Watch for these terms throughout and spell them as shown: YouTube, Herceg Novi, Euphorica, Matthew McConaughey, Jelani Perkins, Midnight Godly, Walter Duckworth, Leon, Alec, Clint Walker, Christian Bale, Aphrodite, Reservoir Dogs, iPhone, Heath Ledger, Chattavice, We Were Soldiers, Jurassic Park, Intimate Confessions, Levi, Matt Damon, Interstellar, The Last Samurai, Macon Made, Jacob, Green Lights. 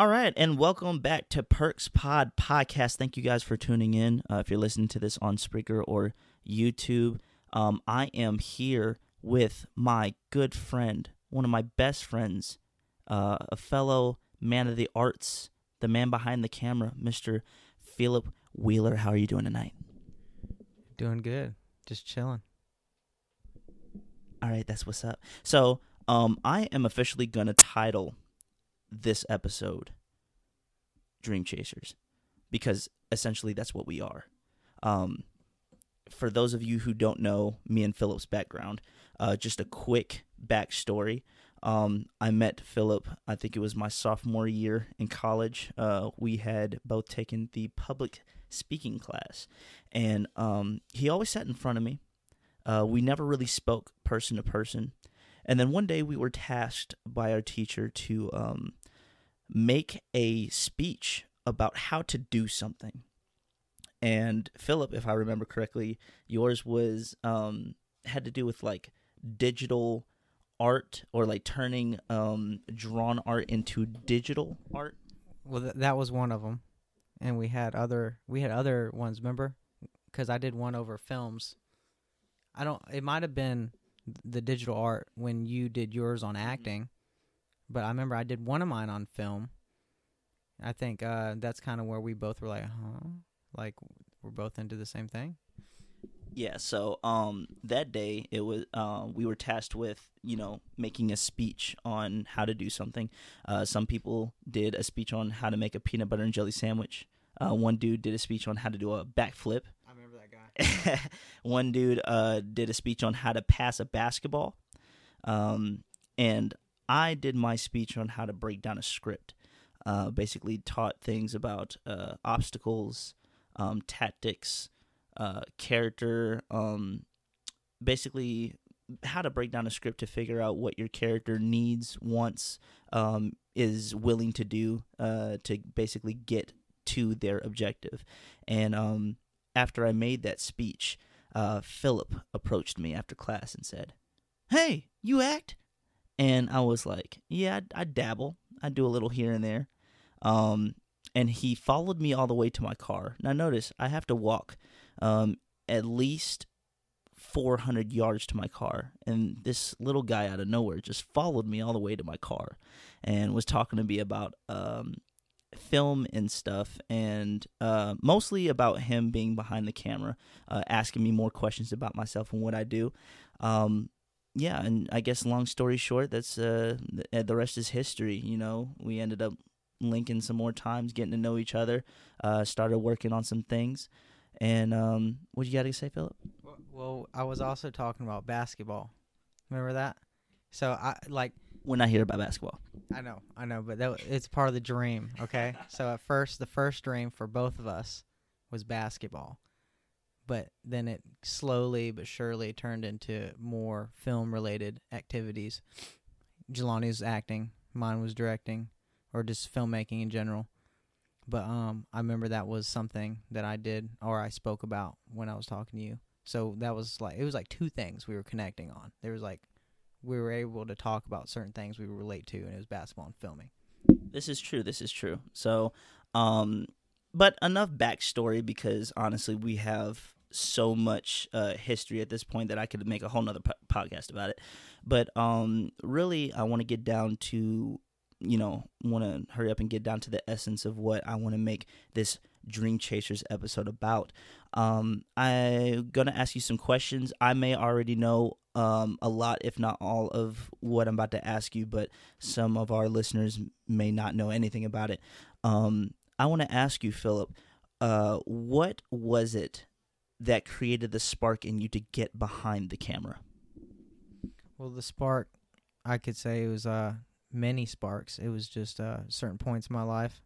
All right, and welcome back to Perks Pod Podcast. Thank you guys for tuning in. If you're listening to this on Spreaker or YouTube, I am here with my good friend, one of my best friends, a fellow man of the arts, the man behind the camera, Mr. Philip Wheeler. How are you doing tonight? Doing good. Just chilling. All right, that's what's up. So I am officially going to title this episode Dream Chasers, because essentially that's what we are. For those of you who don't know me and Philip's background, just a quick backstory. I met Philip, I think it was my sophomore year in college. We had both taken the public speaking class, and he always sat in front of me. We never really spoke person to person. And then one day we were tasked by our teacher to make a speech about how to do something. And Philip, if I remember correctly, yours was had to do with like digital art, or like turning drawn art into digital art. Well, that was one of them, and we had other ones. Remember, because I did one over films. I don't. It might have been the digital art when you did yours on acting, but I remember I did one of mine on film. I think that's kind of where we both were like, huh? Like, we're both into the same thing? Yeah, so that day, it was we were tasked with, you know, making a speech on how to do something. Some people did a speech on how to make a peanut butter and jelly sandwich. One dude did a speech on how to do a backflip. One dude did a speech on how to pass a basketball, and I did my speech on how to break down a script. Basically taught things about obstacles, tactics, character, basically how to break down a script to figure out what your character needs, wants, is willing to do to basically get to their objective. And after I made that speech, Philip approached me after class and said, "Hey, you act?" And I was like, "Yeah, I dabble. I do a little here and there." And he followed me all the way to my car. Now notice, I have to walk at least 400 yards to my car. And this little guy out of nowhere just followed me all the way to my car and was talking to me about film and stuff, and mostly about him being behind the camera, asking me more questions about myself and what I do. Yeah, and I guess long story short, that's the rest is history. You know, we ended up linking some more times, getting to know each other, started working on some things. And what you got to say, Philip? Well, I was also talking about basketball. Remember that? So I like. We're not here about basketball. I know, but it's part of the dream, okay? So at first, the first dream for both of us was basketball. But then it slowly but surely turned into more film-related activities. Jelani's acting. Mine was directing, or just filmmaking in general. But I remember that was something that I did, or I spoke about when I was talking to you. So that was like, it was like two things we were connecting on. There was like, we were able to talk about certain things we relate to, and it was basketball and filming. This is true. So, but enough backstory, because honestly, we have so much history at this point that I could make a whole nother podcast about it. But really, I want to get down to, you know, want to hurry up and get down to the essence of what I want to make this Dream Chasers episode about. I'm going to ask you some questions. I may already know a lot, if not all, of what I'm about to ask you, but some of our listeners may not know anything about it. I want to ask you, Philip, what was it that created the spark in you to get behind the camera? Well, the spark, I could say it was many sparks. It was just certain points in my life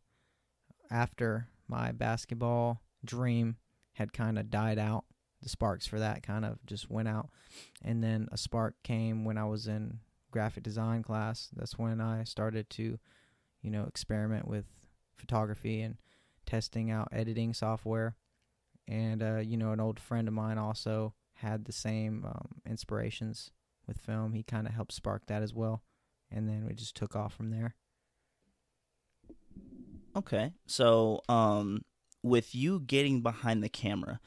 after my basketball dream had kind of died out. The sparks for that kind of just went out. And then a spark came when I was in graphic design class. That's when I started to, you know, experiment with photography and testing out editing software. And, you know, an old friend of mine also had the same inspirations with film. He kind of helped spark that as well. And then we just took off from there. Okay. So, with you getting behind the camera,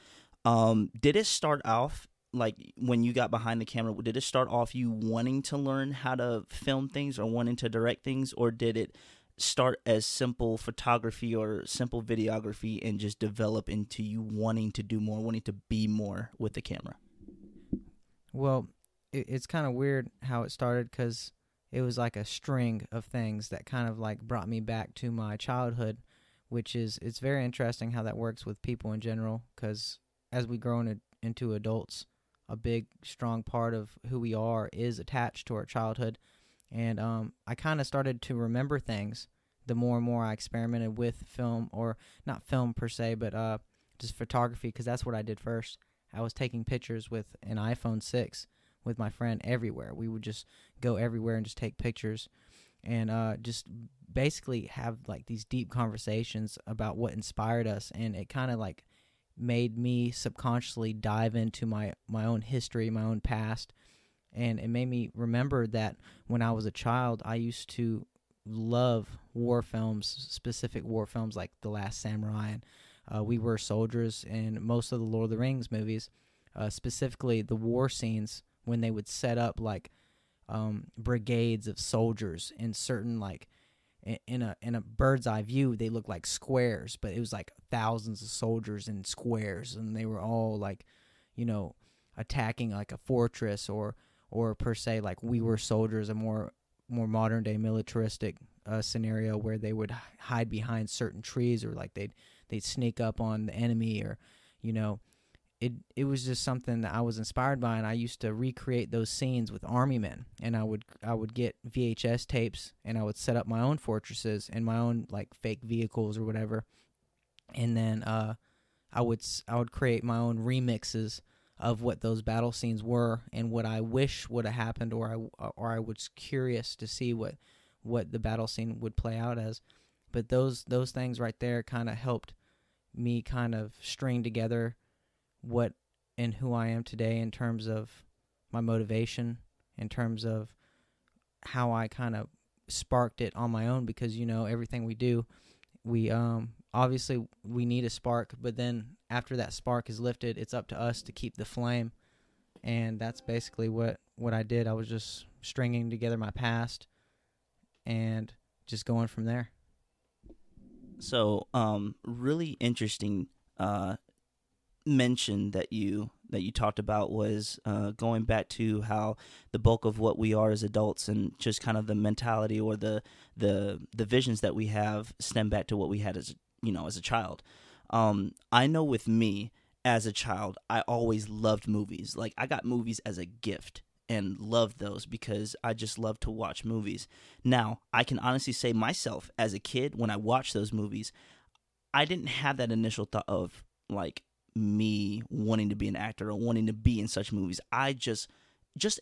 did it start off, like, when you got behind the camera, did it start off you wanting to learn how to film things or wanting to direct things, or did it start as simple photography or simple videography and just develop into you wanting to do more, wanting to be more with the camera? Well, it's kind of weird how it started, because it was like a string of things that kind of like brought me back to my childhood, which is, it's very interesting how that works with people in general, because as we grow into adults, a big, strong part of who we are is attached to our childhood. And I kind of started to remember things the more and more I experimented with film, or not film per se, but just photography, because that's what I did first. I was taking pictures with an iPhone 6 with my friend everywhere. We would just go everywhere and just take pictures and just basically have like these deep conversations about what inspired us. And it kind of like made me subconsciously dive into my own history, my own past. And it made me remember that when I was a child, I used to love war films, specific war films like The Last Samurai and We Were Soldiers, and most of the Lord of the Rings movies, specifically the war scenes when they would set up like brigades of soldiers in certain, like, in a bird's eye view, they looked like squares, but it was like thousands of soldiers in squares, and they were all like, you know, attacking like a fortress, or per se, like We Were Soldiers, a more modern day militaristic scenario where they would hide behind certain trees, or like they'd sneak up on the enemy, or, you know, it was just something that I was inspired by, and I used to recreate those scenes with army men, and I would get VHS tapes, and I would set up my own fortresses and my own like fake vehicles or whatever, and then I would create my own remixes of what those battle scenes were and what I wish would have happened, or I was curious to see what the battle scene would play out as. But those things right there kind of helped me kind of string together what and who I am today in terms of my motivation, in terms of how I kind of sparked it on my own, because, you know, everything we do, we obviously we need a spark, but then after that spark is lifted, it's up to us to keep the flame. And that's basically what I did. I was just stringing together my past and just going from there. So, really interesting mention that you talked about was going back to how the bulk of what we are as adults and just kind of the mentality or the visions that we have stem back to what we had as, you know, as a child. I know with me as a child, I always loved movies. Like, I got movies as a gift and loved those because I just love to watch movies. Now, I can honestly say myself as a kid, when I watched those movies, I didn't have that initial thought of like me wanting to be an actor or wanting to be in such movies. I just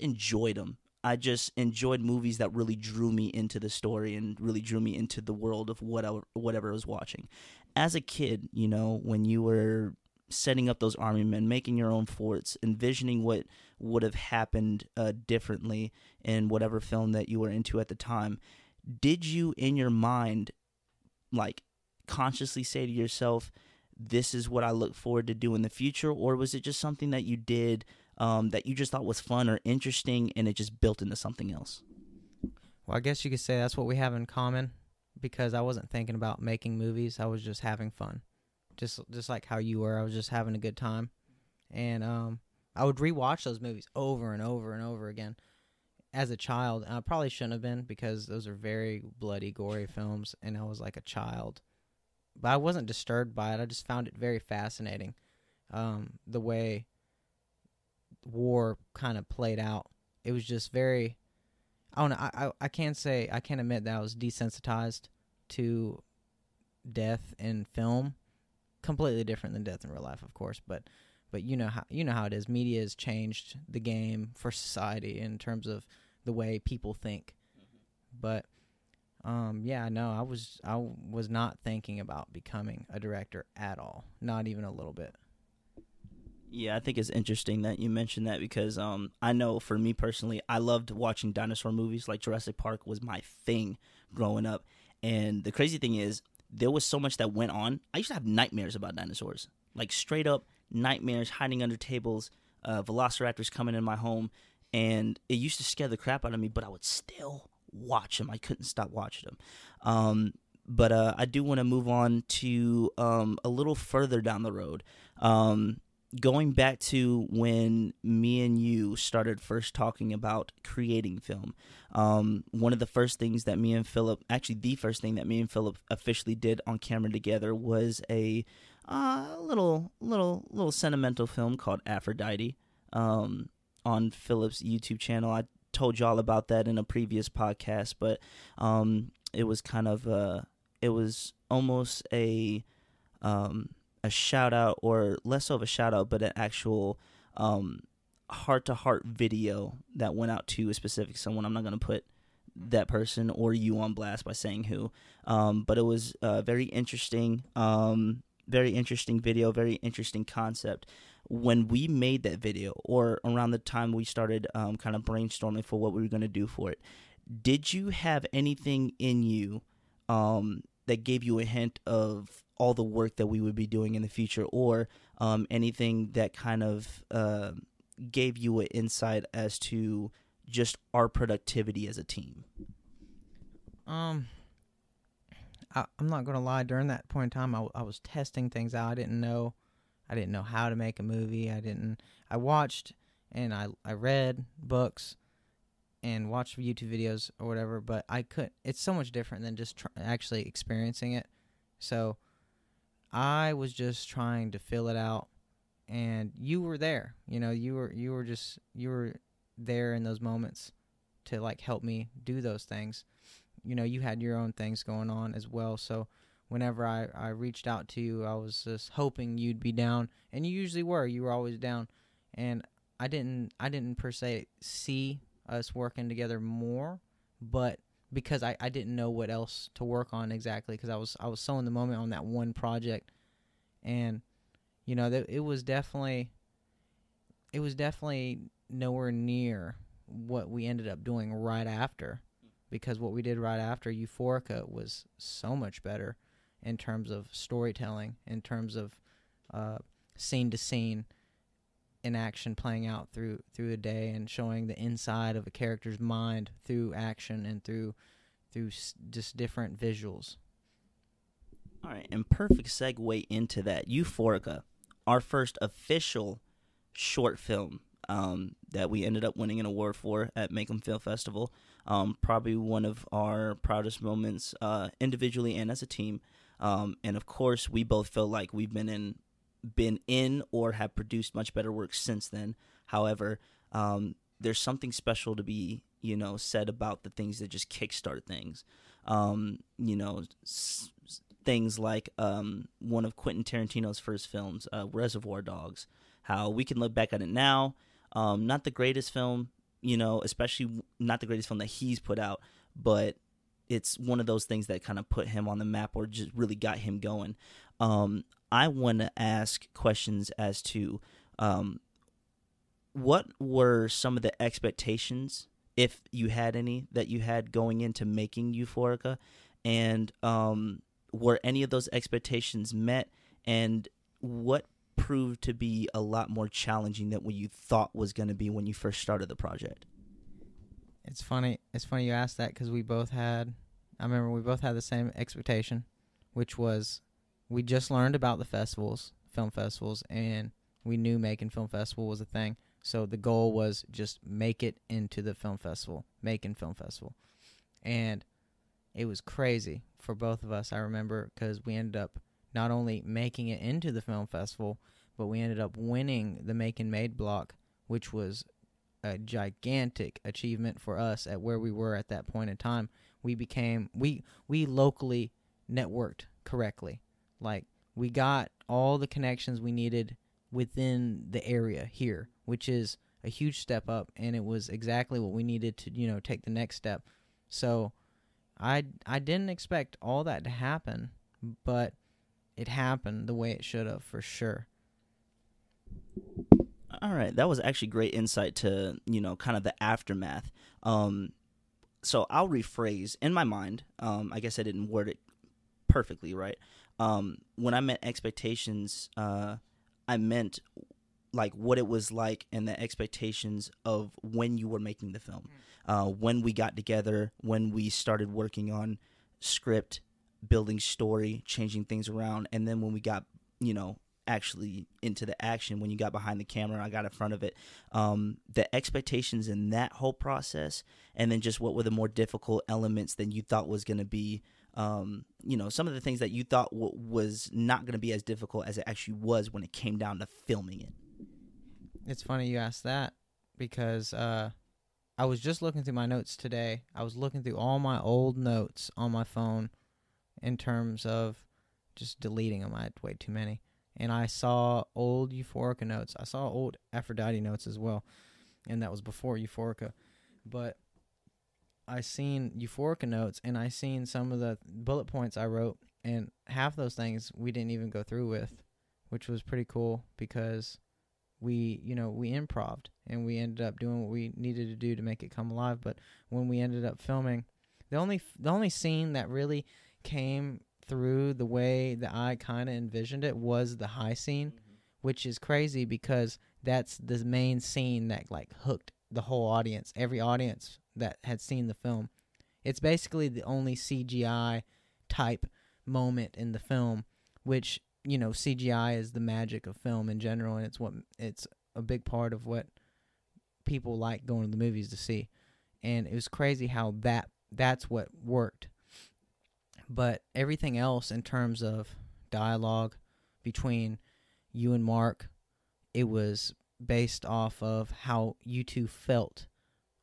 enjoyed them. I just enjoyed movies that really drew me into the story and really drew me into the world of whatever I was watching. As a kid, you know, when you were setting up those army men, making your own forts, envisioning what would have happened differently in whatever film that you were into at the time, did you in your mind like consciously say to yourself, this is what I look forward to do in the future? Or was it just something that you did that you just thought was fun or interesting and it just built into something else? Well, I guess you could say that's what we have in common, because I wasn't thinking about making movies. I was just having fun, just like how you were. I was just having a good time. And I would rewatch those movies over and over and over again as a child. And I probably shouldn't have been, because those are very bloody, gory films, and I was like a child. But I wasn't disturbed by it. I just found it very fascinating, the way war kind of played out. It was just very, I don't know, I can't say, I can't admit that I was desensitized to death in film. Completely different than death in real life, of course, but you know how it is. Media has changed the game for society in terms of the way people think. But yeah, no, I was not thinking about becoming a director at all, not even a little bit. Yeah, I think it's interesting that you mentioned that, because I know for me personally, I loved watching dinosaur movies. Like Jurassic Park was my thing growing up, and the crazy thing is there was so much that went on. I used to have nightmares about dinosaurs, like straight up nightmares, hiding under tables, velociraptors coming in my home, and it used to scare the crap out of me, but I would still watch them. I couldn't stop watching them. But I do want to move on to a little further down the road. Going back to when me and you started first talking about creating film, one of the first things that me and Philip, actually the first thing that me and Philip officially did on camera together was a little sentimental film called Aphrodite on Philip's YouTube channel. I told y'all about that in a previous podcast, but it was kind of almost a shout out, or less of a shout out, but an actual heart to heart video that went out to a specific someone. I'm not going to put that person or you on blast by saying who, but it was very interesting video, very interesting concept. When we made that video, or around the time we started kind of brainstorming for what we were going to do for it, did you have anything in you that gave you a hint of all the work that we would be doing in the future, or anything that kind of gave you an insight as to just our productivity as a team? I'm not going to lie. During that point in time, I was testing things out. I didn't know how to make a movie. I watched and I read books and watched YouTube videos or whatever, but I couldn't. It's so much different than just actually experiencing it. So I was just trying to fill it out, and you were there. You know, you were there in those moments to like help me do those things. You know, you had your own things going on as well. So whenever I reached out to you, I was just hoping you'd be down, and you usually were. You were always down, and I didn't per se see us working together more, but because I didn't know what else to work on exactly, because I was so in the moment on that one project. And you know, it was definitely nowhere near what we ended up doing right after, because what we did right after Euphorica was so much better in terms of storytelling, in terms of scene to scene in action playing out through a day, and showing the inside of a character's mind through action and through just different visuals. All right, and perfect segue into that. Euphorica, our first official short film that we ended up winning an award for at Macon Film Festival. Probably one of our proudest moments individually and as a team. And of course, we both feel like we've been in or have produced much better work since then. However, there's something special to be, you know, said about the things that just kickstart things. You know, things like one of Quentin Tarantino's first films, Reservoir Dogs. How we can look back at it now, not the greatest film, you know, especially not the greatest film that he's put out, but it's one of those things that kind of put him on the map or just really got him going. I want to ask questions as to what were some of the expectations, if you had any, that you had going into making Euphorica, and were any of those expectations met, and what proved to be a lot more challenging than what you thought was going to be when you first started the project? It's funny you asked that, because we both had the same expectation, which was, we just learned about the festivals, film festivals, and we knew Macon Film Festival was a thing. So the goal was just make it into the film festival, Macon Film Festival. And it was crazy for both of us, I remember, because we ended up not only making it into the film festival, but we ended up winning the Macon Made block, which was a gigantic achievement for us at where we were at that point in time. We locally networked correctly. Like, we got all the connections we needed within the area here, which is a huge step up, and it was exactly what we needed to, you know, take the next step. So I didn't expect all that to happen, but it happened the way it should have, for sure. All right, that was actually great insight to, you know, kind of the aftermath. So I'll rephrase in my mind. I guess I didn't word it perfectly right. When I meant expectations, I meant like what it was like and the expectations of when you were making the film, when we got together, when we started working on script, building story, changing things around, and then when we got, you know, actually into the action, when you got behind the camera and I got in front of it, the expectations in that whole process, and then just what were the more difficult elements than you thought was going to be, you know, some of the things that you thought was not going to be as difficult as it actually was when it came down to filming it. It's funny you asked that because I was just looking through my notes today. I was looking through all my old notes on my phone in terms of just deleting them. I had way too many. And I saw old Euphorica notes. I saw old Aphrodite notes as well. And that was before Euphorica. But I seen Euphorica notes, and I seen some of the bullet points I wrote. And half those things we didn't even go through with, which was pretty cool because we, you know, we improved. And we ended up doing what we needed to do to make it come alive. But when we ended up filming, the only scene that really came through the way that I kind of envisioned it was the high scene, which is crazy because that's the main scene that like hooked the whole audience, every audience that had seen the film. It's basically the only CGI type moment in the film, which, you know, CGI is the magic of film in general, and it's a big part of what people like going to the movies to see. And it was crazy how that's what worked. But everything else in terms of dialogue between you and Mark, it was based off of how you two felt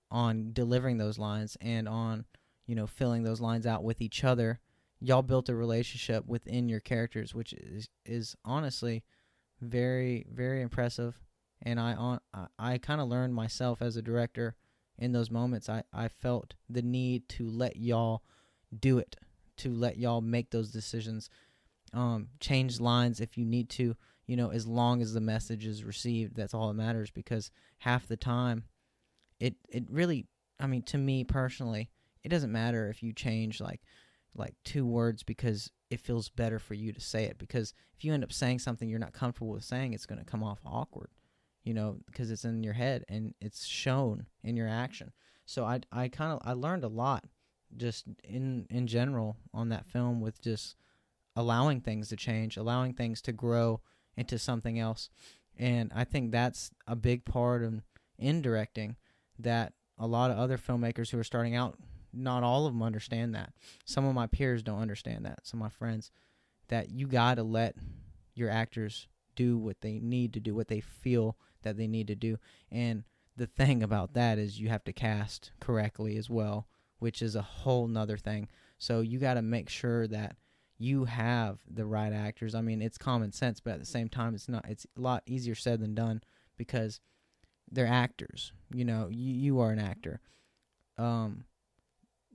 on delivering those lines and on, you know, filling those lines out with each other. Y'all built a relationship within your characters, which is honestly very, very impressive. And I kind of learned myself as a director in those moments. I felt the need to let y'all do it, to let y'all make those decisions, change lines if you need to, you know, as long as the message is received, that's all that matters. Because half the time it really, I mean, to me personally, it doesn't matter if you change like two words because it feels better for you to say it. Because if you end up saying something you're not comfortable with saying, it's going to come off awkward, you know, because it's in your head and it's shown in your action. So I learned a lot just in general on that film with just allowing things to change, allowing things to grow into something else. And I think that's a big part of in directing that a lot of other filmmakers who are starting out, not all of them understand that. Some of my peers don't understand that. Some of my friends, that you got to let your actors do what they need to do, what they feel that they need to do. And the thing about that is you have to cast correctly as well, which is a whole nother thing. So you got to make sure that you have the right actors. I mean, it's common sense, but at the same time, it's a lot easier said than done because they're actors. You know, you are an actor.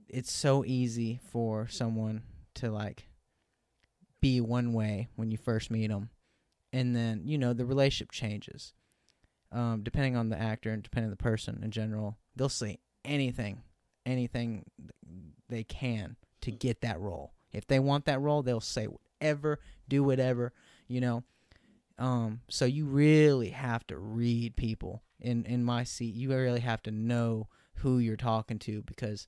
It's so easy for someone to like be one way when you first meet them, and then, you know, the relationship changes depending on the actor and depending on the person in general. They'll say anything they can to get that role. If they want that role, they'll say whatever, do whatever, you know. So you really have to read people. In my seat, you really have to know who you're talking to because,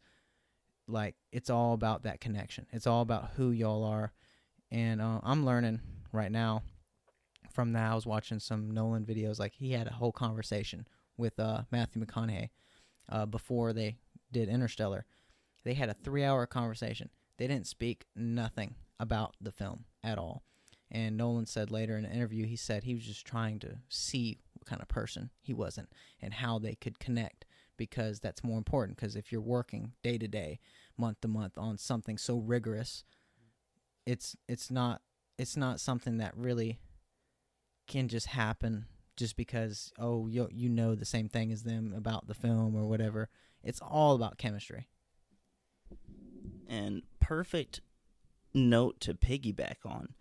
like, it's all about that connection. It's all about who y'all are. And I'm learning right now from that. I was watching some Nolan videos. Like, he had a whole conversation with Matthew McConaughey before they did Interstellar. They had a 3-hour conversation. They didn't speak nothing about the film at all. And Nolan said later in an interview, he said he was just trying to see what kind of person he wasn't and how they could connect, because that's more important. Because if you're working day to day, month to month on something so rigorous, it's not something that really can just happen just because, oh, you know the same thing as them about the film or whatever. It's all about chemistry. And perfect note to piggyback on.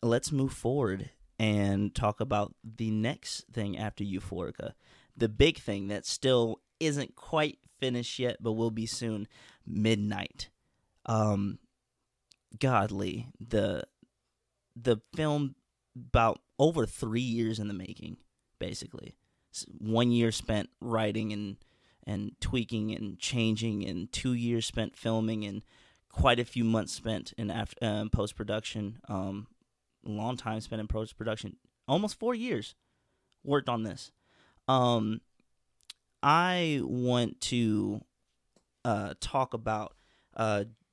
Let's move forward and talk about the next thing after Euphorica. The big thing that still isn't quite finished yet, but will be soon, Midnight. Godly, the film about over 3 years in the making, basically. 1 year spent writing and tweaking and changing, and 2 years spent filming, and quite a few months spent in post-production. A long time spent in post-production. Almost 4 years worked on this. I want to talk about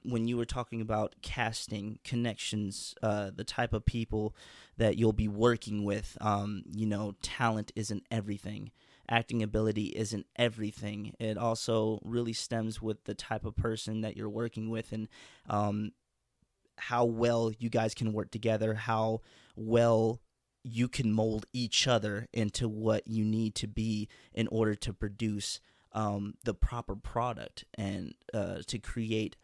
when you were talking about casting connections, the type of people that you'll be working with. You know, talent isn't everything. Acting ability isn't everything. It also really stems with the type of person that you're working with, and how well you guys can work together, how well you can mold each other into what you need to be in order to produce the proper product, and to create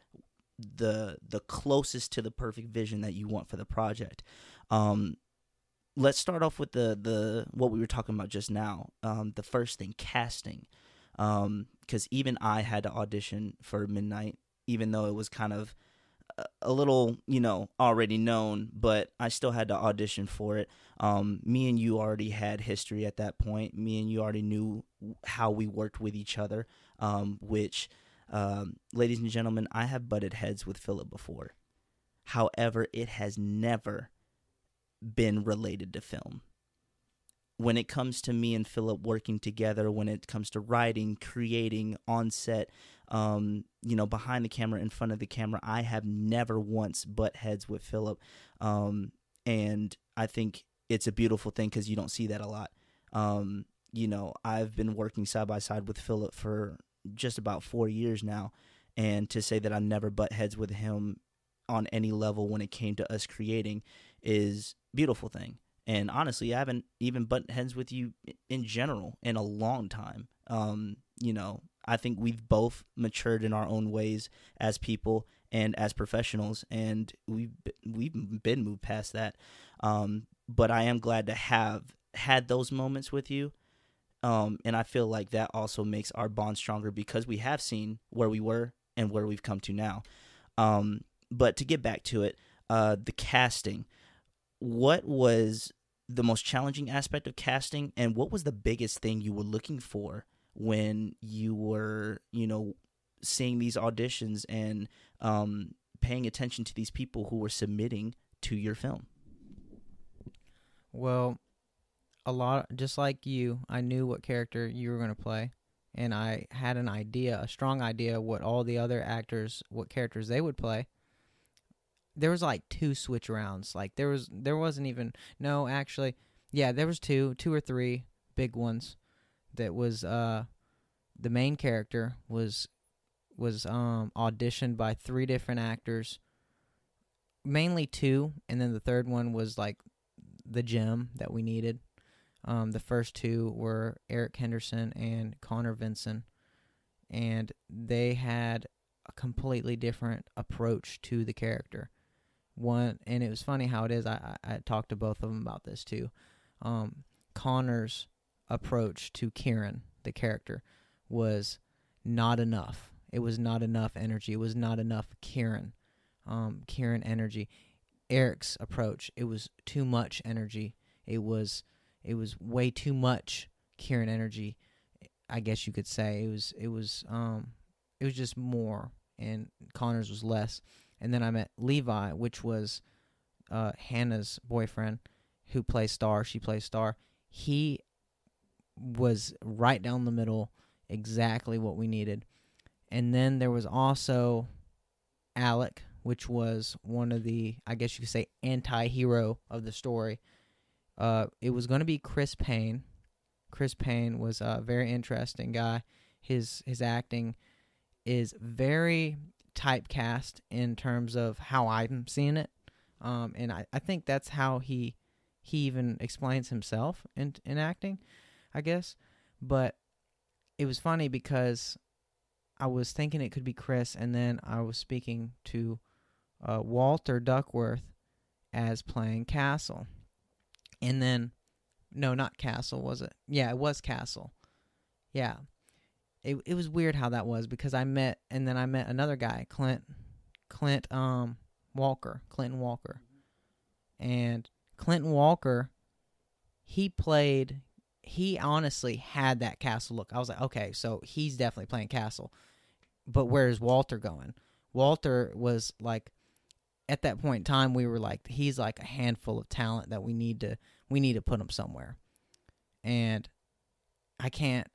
the closest to the perfect vision that you want for the project. Let's start off with the what we were talking about just now. The first thing, casting, because even I had to audition for Midnight, even though it was kind of a little, already known, but I still had to audition for it. Me and you already had history at that point. Me and you already knew how we worked with each other, which, ladies and gentlemen, I have butted heads with Philip before. However, it has never been related to film. When it comes to me and Philip working together, when it comes to writing, creating, on set, behind the camera, in front of the camera, I have never once butt heads with Philip. And I think it's a beautiful thing, because you don't see that a lot. I've been working side by side with Philip for just about 4 years now, and to say that I never butt heads with him on any level when it came to us creating is a beautiful thing. And honestly, I haven't even butted heads with you in general in a long time. I think we've both matured in our own ways as people and as professionals, and we've been moved past that. But I am glad to have had those moments with you, and I feel like that also makes our bond stronger, because we have seen where we were and where we've come to now. But to get back to it, the casting. What was the most challenging aspect of casting, and what was the biggest thing you were looking for when you were, seeing these auditions and paying attention to these people who were submitting to your film? Well, a lot, just like you, I knew what character you were going to play, and I had an idea, a strong idea, what all the other actors, what characters they would play. There was like two switch rounds. Like there was two or three big ones. That was the main character was auditioned by three different actors, mainly two, and then the third one was like the gem that we needed. The first two were Eric Henderson and Connor Vinson, and they had a completely different approach to the character. One, and it was funny how it is, I talked to both of them about this too. Connor's approach to Kieran, the character, was not enough. It was not enough energy. It was not enough Kieran energy. Eric's approach, it was too much energy. It was way too much Kieran energy, I guess you could say. It was just more, and Connor's was less. And then I met Levi, which was Hannah's boyfriend, who plays Star. She plays Star. He was right down the middle, exactly what we needed. And then there was also Alec, which was one of the, I guess you could say, anti-hero of the story. It was going to be Chris Payne. Chris Payne was a very interesting guy. His acting is very typecast in terms of how I'm seeing it. And I think that's how he even explains himself in acting, I guess. But it was funny because I was thinking it could be Chris, and then I was speaking to Walter Duckworth as playing Castle. And then, no, not Castle, was it? Yeah, it was Castle. Yeah. It was weird how that was, because I met another guy, Clint Walker, Clinton Walker. And Clinton Walker, he honestly had that Castle look. I was like, okay, so he's definitely playing Castle. But where is Walter going? Walter was like, at that point in time, we were like, he's like a handful of talent that we need to put him somewhere. And I can't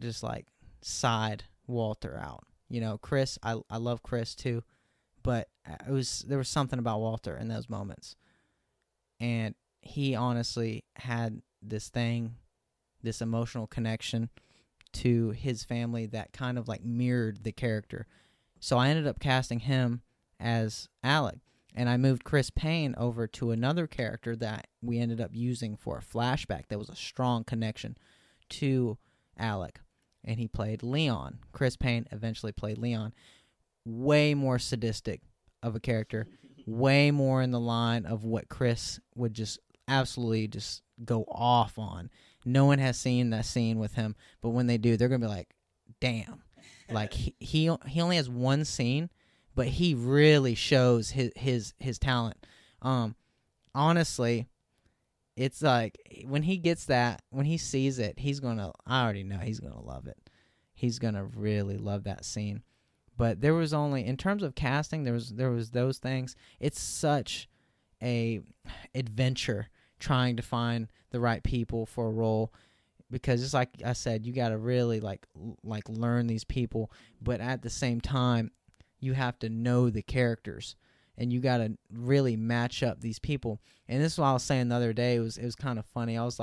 just like side Walter out. You know, Chris, I love Chris too, but there was something about Walter in those moments. And he honestly had this thing, this emotional connection to his family that kind of like mirrored the character. So I ended up casting him as Alec, and I moved Chris Payne over to another character that we ended up using for a flashback that was a strong connection to Alec, and he played Leon. Chris Payne eventually played Leon. Way more sadistic of a character, way more in the line of what Chris would just absolutely just go off on. No one has seen that scene with him, but when they do, they're going to be like, damn. Like, he only has one scene, but he really shows his talent. Honestly, it's like when he gets that, when he sees it, I already know he's going to love it. He's going to really love that scene. But there was only, in terms of casting, there was those things. It's such a adventure trying to find the right people for a role, because just like I said, you got to really like learn these people, but at the same time, you have to know the characters, and you got to really match up these people. And this is what I was saying the other day. It was kind of funny. I was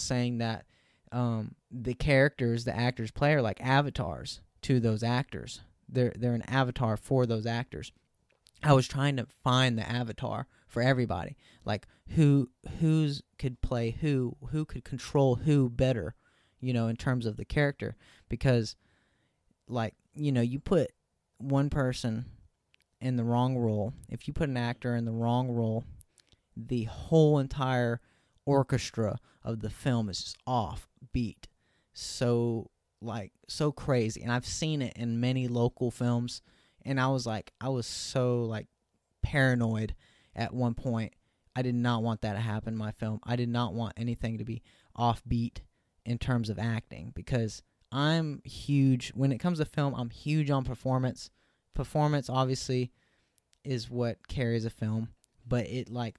saying that the characters, the actors play, are like avatars to those actors. They're an avatar for those actors. I was trying to find the avatar for everybody, like who's could play who could control who better, you know, in terms of the character. Because, like, you know, you put one person in the wrong role, if you put an actor in the wrong role, the whole entire orchestra of the film is just off beat, so crazy. And I've seen it in many local films, and I was so like paranoid. At one point, I did not want that to happen in my film. I did not want anything to be offbeat in terms of acting, because I'm huge. When it comes to film, I'm huge on performance. Performance, obviously, is what carries a film, but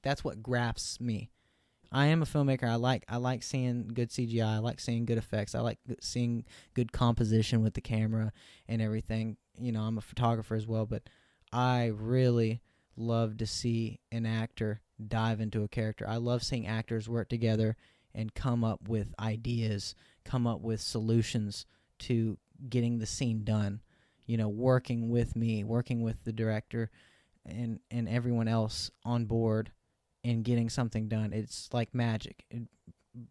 that's what grasps me. I am a filmmaker. I like seeing good CGI. I like seeing good effects. I like seeing good composition with the camera and everything. You know, I'm a photographer as well, but I really love to see an actor dive into a character. I love seeing actors work together and come up with ideas, come up with solutions to getting the scene done. You know, working with me, working with the director and everyone else on board and getting something done. It's like magic. It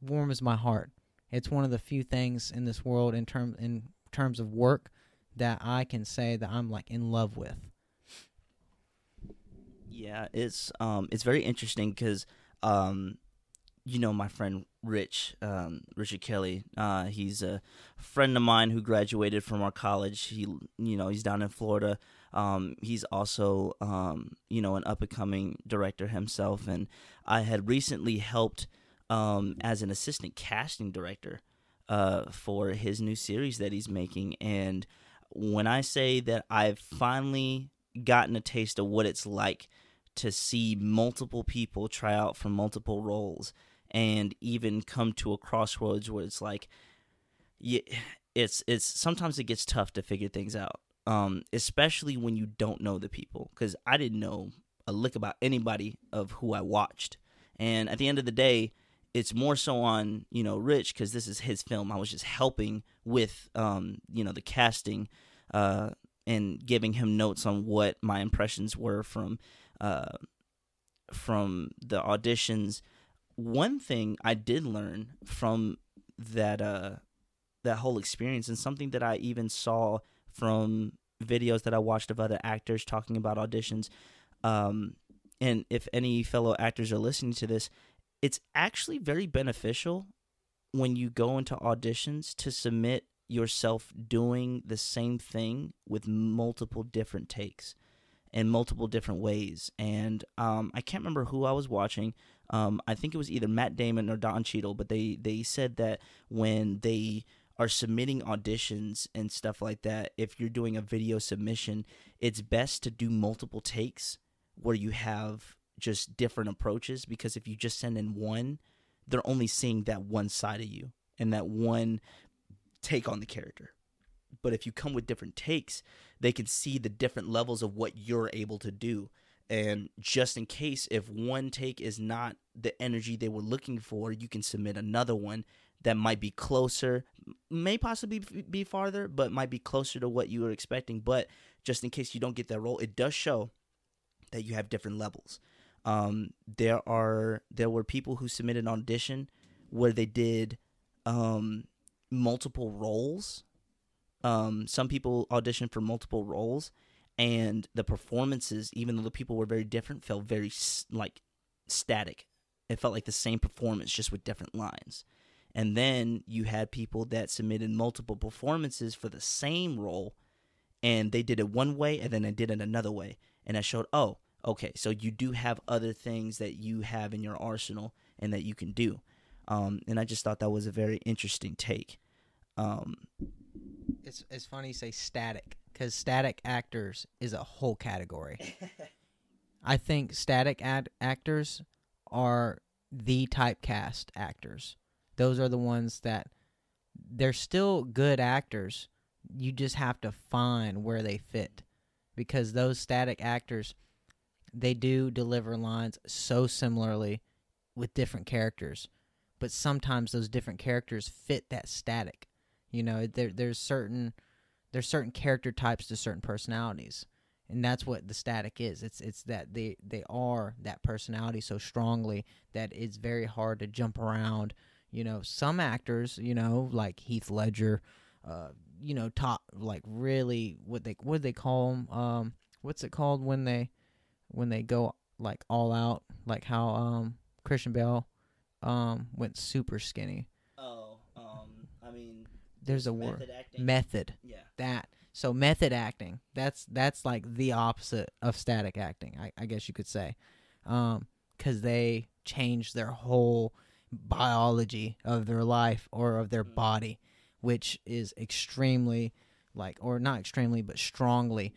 warms my heart. It's one of the few things in this world in terms of work that I can say that I'm like in love with. Yeah, it's very interesting because, you know, my friend Rich, Richard Kelly, he's a friend of mine who graduated from our college. He's down in Florida. He's also, you know, an up-and-coming director himself. And I had recently helped as an assistant casting director for his new series that he's making. And when I say that I've finally gotten a taste of what it's like to see multiple people try out for multiple roles and even come to a crossroads where it's like, yeah, it's sometimes it gets tough to figure things out, especially when you don't know the people, because I didn't know a lick about anybody of who I watched. And at the end of the day, it's more so on, you know, Rich, because this is his film. I was just helping with, you know, the casting, and giving him notes on what my impressions were from the auditions. One thing I did learn from that whole experience, and something that I even saw from videos that I watched of other actors talking about auditions, and if any fellow actors are listening to this, it's actually very beneficial when you go into auditions to submit yourself doing the same thing with multiple different takes. in multiple different ways. And I can't remember who I was watching. I think it was either Matt Damon or Don Cheadle, but they said that when they are submitting auditions and stuff like that, if you're doing a video submission, it's best to do multiple takes where you have just different approaches, because if you just send in one, they're only seeing that one side of you and that one take on the character. But if you come with different takes, they can see the different levels of what you're able to do. And just in case, if one take is not the energy they were looking for, you can submit another one that might be closer, may possibly be farther, but might be closer to what you were expecting. But just in case you don't get that role, it does show that you have different levels. There were people who submitted an audition where they did multiple roles. Some people auditioned for multiple roles, and the performances, even though the people were very different, felt very static. It felt like the same performance, just with different lines. And then you had people that submitted multiple performances for the same role, and they did it one way, and then they did it another way. And that showed, oh, okay, so you do have other things that you have in your arsenal and that you can do. And I just thought that was a very interesting take. It's funny you say static, because static actors is a whole category. I think static actors are the typecast actors. Those are the ones that they're still good actors. You just have to find where they fit, because those static actors, they do deliver lines so similarly with different characters, but sometimes those different characters fit that static. You know, there's certain character types to certain personalities, and that's what the static is. It's that they are that personality so strongly that it's very hard to jump around. You know, some actors, you know, like Heath Ledger, you know, top, like, really what they call them? What's it called when they go like all out, like how Christian Bale went super skinny. I mean, there's a word. Method. Yeah. That. So method acting. That's like the opposite of static acting, I guess you could say. 'Cause they change their whole biology of their life or of their body, which is extremely or not extremely, but strongly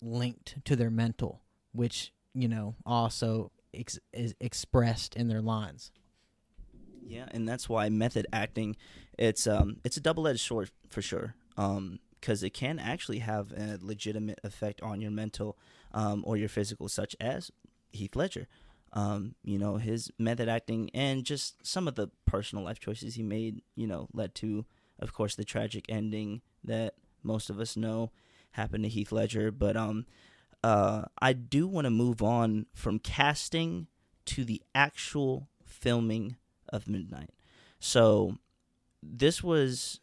linked to their mental, which, you know, also is expressed in their lines. Yeah, and that's why method acting, it's a double-edged sword for sure, because it can actually have a legitimate effect on your mental or your physical, such as Heath Ledger. You know, his method acting and just some of the personal life choices he made, you know, led to, of course, the tragic ending that most of us know happened to Heath Ledger. But I do want to move on from casting to the actual filming of Midnight. So this was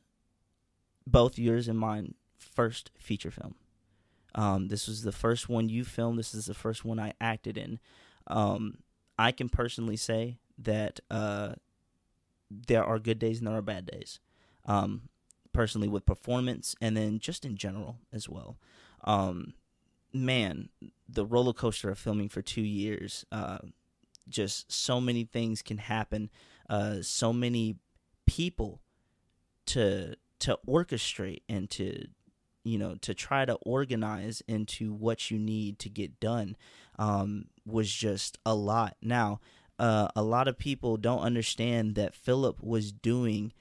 both yours and mine first feature film. This was the first one you filmed. This is the first one I acted in. I can personally say that there are good days and there are bad days, personally, with performance, and then just in general as well. Man, the roller coaster of filming for 2 years, just so many things can happen, so many people to orchestrate and to, you know, to try to organize into what you need to get done, was just a lot. Now, a lot of people don't understand that Philip was doing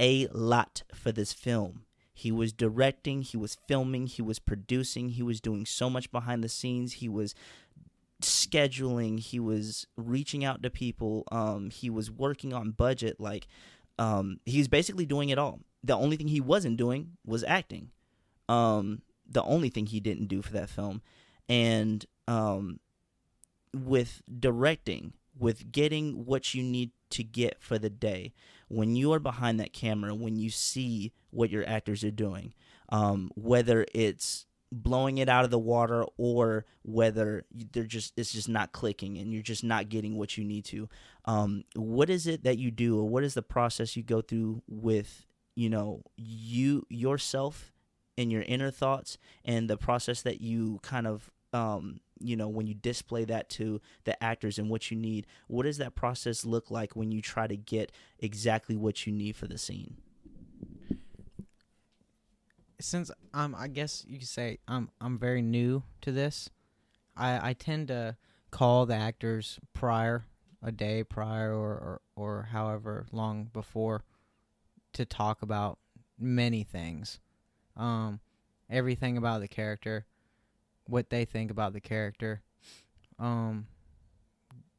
a lot for this film. He was directing, he was filming, he was producing, he was doing so much behind the scenes, he was scheduling, he was reaching out to people, he was working on budget, he was basically doing it all. The only thing he wasn't doing was acting. The only thing he didn't do for that film. And with directing, with getting what you need to get for the day, when you are behind that camera, when you see what your actors are doing, whether it's blowing it out of the water or whether it's just not clicking and you're just not getting what you need to. What is it that you do, or what is the process you go through with, you know, yourself and your inner thoughts, and the process that you kind of you know, when you display that to the actors and what you need, what does that process look like when you try to get exactly what you need for the scene? Since I guess you could say I'm very new to this, I tend to call the actors prior, a day prior or however long before, to talk about many things, everything about the character, what they think about the character,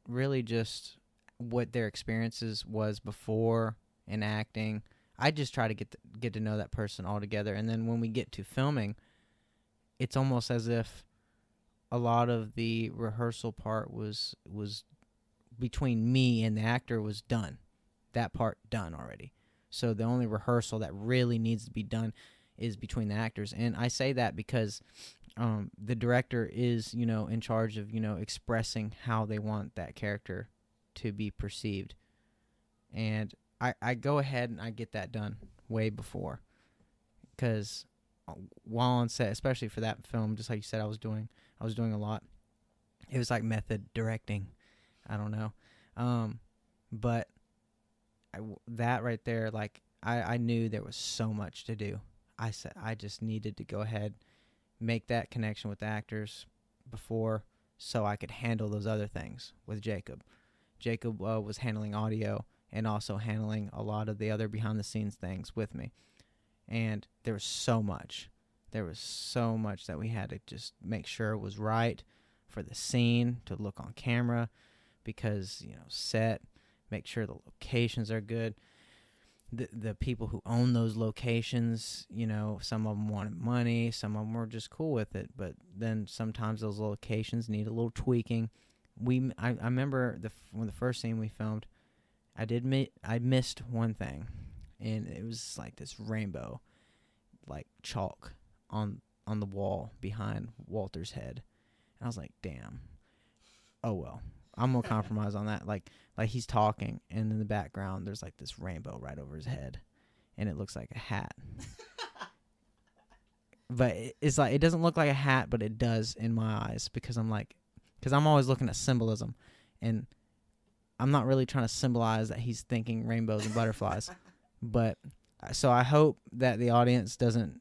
really just what their experiences was before in acting. I just try to get to know that person altogether. And then when we get to filming, it's almost as if a lot of the rehearsal part was between me and the actor was done. That part done already. So the only rehearsal that really needs to be done is between the actors. And I say that because the director is, you know, in charge of, you know, expressing how they want that character to be perceived. And I go ahead and I get that done way before. Because while on set, especially for that film, just like you said, I was doing a lot. It was like method directing. I don't know. But that right there, like, I knew there was so much to do. I said I just needed to go ahead, make that connection with the actors before, so I could handle those other things with Jacob. Jacob was handling audio and also handling a lot of the other behind-the-scenes things with me. And there was so much. There was so much that we had to just make sure it was right for the scene to look on camera, because, you know, set, make sure the locations are good. The people who own those locations, you know, some of them wanted money, some of them were just cool with it, but then sometimes those locations need a little tweaking. I remember when the first scene we filmed, I missed one thing, and it was like this rainbow, like chalk on the wall behind Walter's head, and I was like, damn. Oh well, I'm gonna compromise on that. Like he's talking, and in the background there's like this rainbow right over his head, and it looks like a hat. But it's like, it doesn't look like a hat, but it does in my eyes, because I'm like, because I'm always looking at symbolism, and I'm not really trying to symbolize that he's thinking rainbows and butterflies. But so I hope that the audience doesn't,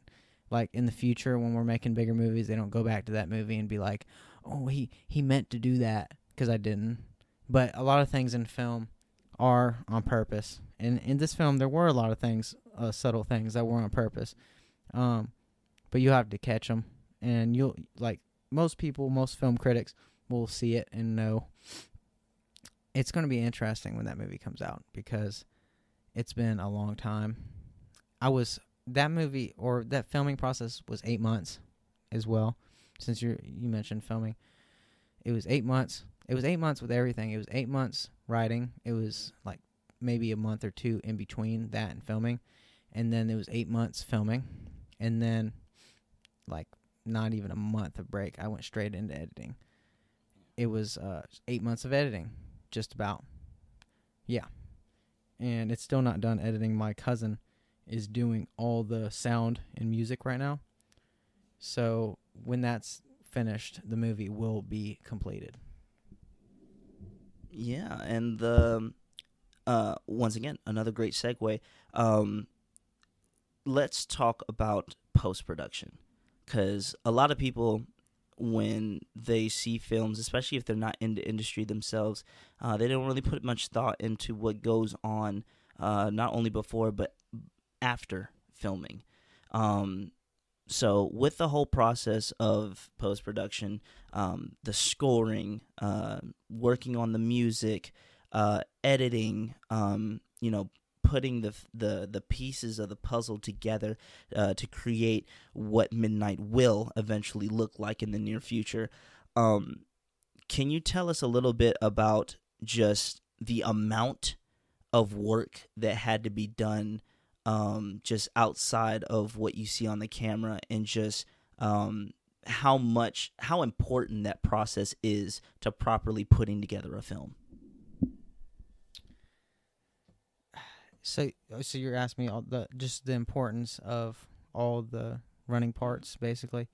like, in the future when we're making bigger movies, they don't go back to that movie and be like, oh, he meant to do that, because I didn't. But a lot of things in film are on purpose. And in this film, there were a lot of things, subtle things that were on purpose. But you have to catch them. And you'll, like, most people, most film critics will see it and know. It's going to be interesting when that movie comes out, because it's been a long time. That movie, or that filming process, was 8 months as well. Since you mentioned filming, it was 8 months. It was 8 months with everything. It was 8 months writing. It was like maybe a month or two in between that and filming. And then it was 8 months filming. And then, like, not even a month of break. I went straight into editing. It was 8 months of editing, just about. Yeah. And it's still not done editing. My cousin is doing all the sound and music right now. So when that's finished, the movie will be completed. Yeah, and the once again, another great segue. Let's talk about post-production, because a lot of people, when they see films, especially if they're not in the industry themselves, they don't really put much thought into what goes on, not only before but after filming. So with the whole process of post-production, the scoring, working on the music, editing, you know, putting the pieces of the puzzle together to create what Midnight will eventually look like in the near future. Can you tell us a little bit about just the amount of work that had to be done, just outside of what you see on the camera, and just how important that process is to properly putting together a film? So you're asking me just the importance of all the running parts, basically.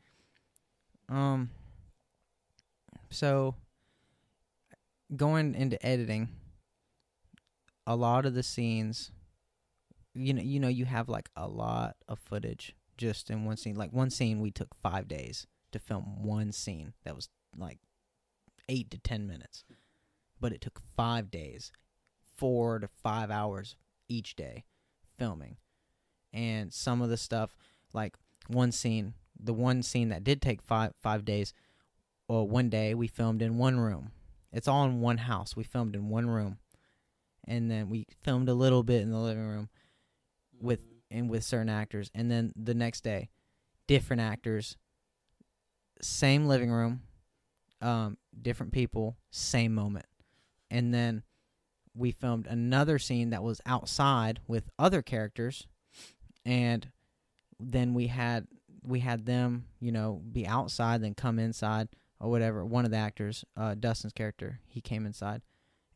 So going into editing, a lot of the scenes, you know, you have like a lot of footage just in one scene. Like one scene, we took 5 days to film one scene that was like 8 to 10 minutes, but it took 5 days, 4 to 5 hours each day filming. And some of the stuff, like the one scene that did take five days, or one day, we filmed in one room. It's all in one house. We filmed in one room, and then we filmed a little bit in the living room with certain actors. And then the next day, different actors, same living room, different people, same moment. And then we filmed another scene that was outside with other characters, and then we had them, you know, be outside, then come inside or whatever. One of the actors, Dustin's character, he came inside,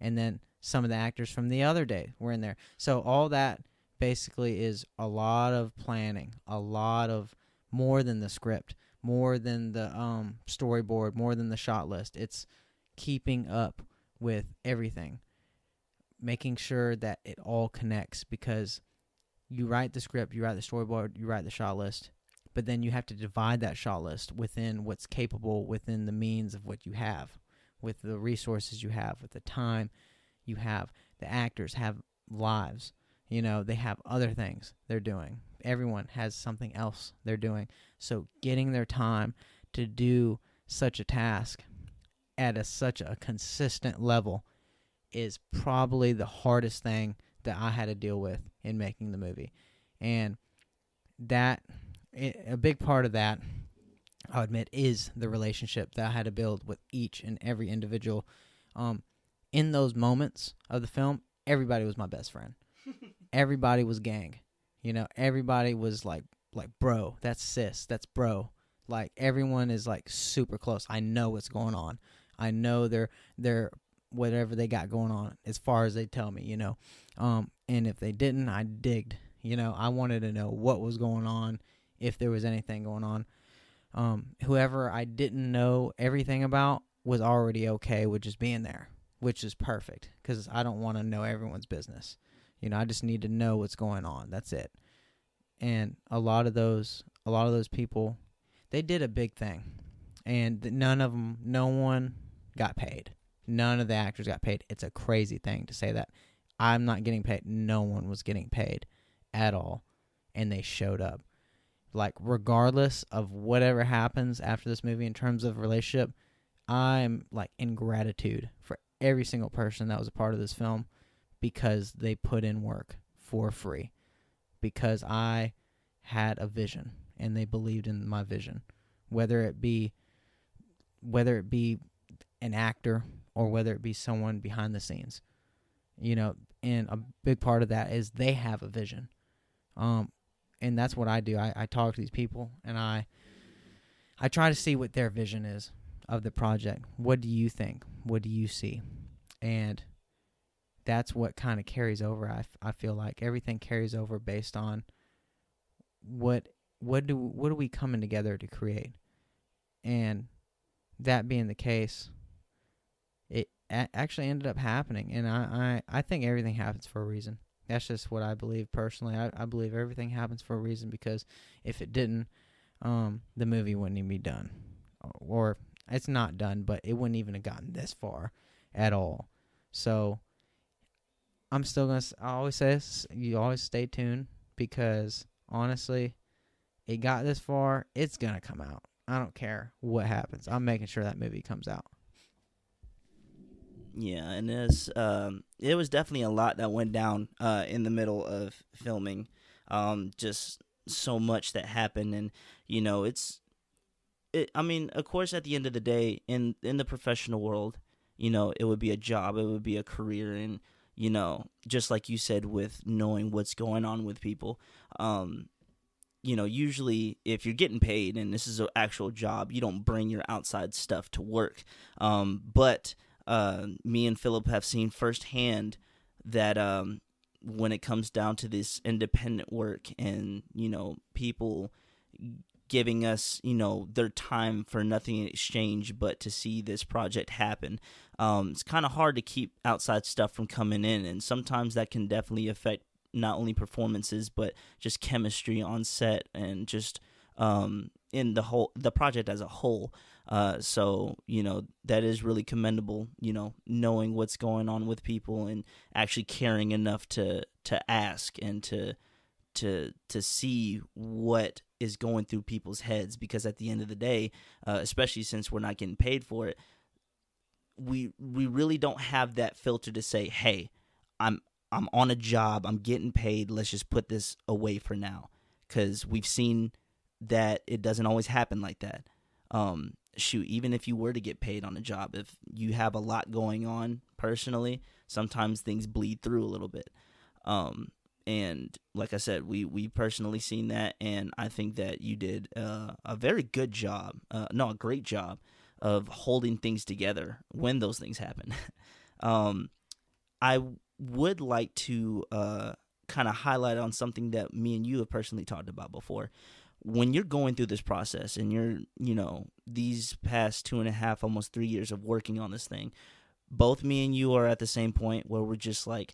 and then some of the actors from the other day were in there. So all that basically is a lot of planning, a lot of more than the script, more than the storyboard, more than the shot list. It's keeping up with everything, making sure that it all connects, because you write the script, you write the storyboard, you write the shot list, but then you have to divide that shot list within what's capable, within the means of what you have, with the resources you have, with the time you have. The actors have lives. You know, they have other things they're doing. Everyone has something else they're doing. So getting their time to do such a task at such a consistent level is probably the hardest thing that I had to deal with in making the movie. And that... a big part of that, I'll admit, is the relationship that I had to build with each and every individual. In those moments of the film, everybody was my best friend. Everybody was gang. You know, everybody was like bro, that's sis, that's bro. Like, everyone is like super close. I know what's going on. I know they're whatever they got going on as far as they tell me, you know. And if they didn't, I digged. You know, I wanted to know what was going on, if there was anything going on. Whoever I didn't know everything about was already okay with just being there, which is perfect, because I don't want to know everyone's business. You know, I just need to know what's going on. That's it. And a lot of those people, they did a big thing, and none of them, no one got paid. None of the actors got paid. It's a crazy thing to say that. I'm not getting paid. No one was getting paid at all, and they showed up. Like, regardless of whatever happens after this movie in terms of relationship, I'm like in gratitude for every single person that was a part of this film, because they put in work for free, because I had a vision and they believed in my vision, whether it be an actor or whether it be someone behind the scenes, you know. And a big part of that is they have a vision. And that's what I do. I talk to these people, and I try to see what their vision is of the project. What do you think? What do you see? And that's what kind of carries over. I feel like everything carries over based on what are we coming together to create. And that being the case, it actually ended up happening. And I think everything happens for a reason. That's just what I believe personally. I believe everything happens for a reason, because if it didn't, the movie wouldn't even be done. Or it's not done, but it wouldn't even have gotten this far at all. So I'm still going to... I always say this, you always stay tuned, because honestly, it got this far, it's going to come out. I don't care what happens. I'm making sure that movie comes out. Yeah, and it was definitely a lot that went down in the middle of filming. Just so much that happened, and you know, I mean, of course, at the end of the day, in the professional world, you know, it would be a job, it would be a career, and you know, just like you said, with knowing what's going on with people, you know, usually if you're getting paid and this is an actual job, you don't bring your outside stuff to work, but. Me and Philip have seen firsthand that when it comes down to this independent work and, you know, people giving us, you know, their time for nothing in exchange but to see this project happen. It's kind of hard to keep outside stuff from coming in, and sometimes that can definitely affect not only performances but just chemistry on set and just in the project as a whole. So, you know, that is really commendable, you know, knowing what's going on with people and actually caring enough to ask and to see what is going through people's heads, because at the end of the day, especially since we're not getting paid for it, we really don't have that filter to say, hey, I'm on a job, I'm getting paid, let's just put this away for now, because we've seen that it doesn't always happen like that. Shoot, even if you were to get paid on a job, if you have a lot going on personally, sometimes things bleed through a little bit. And like I said, we personally seen that, and I think that you did a great job of holding things together when those things happen. I would like to kind of highlight on something that me and you have personally talked about before. When you're going through this process and you're, you know, these past 2.5, almost 3 years of working on this thing, both me and you are at the same point where we're just like,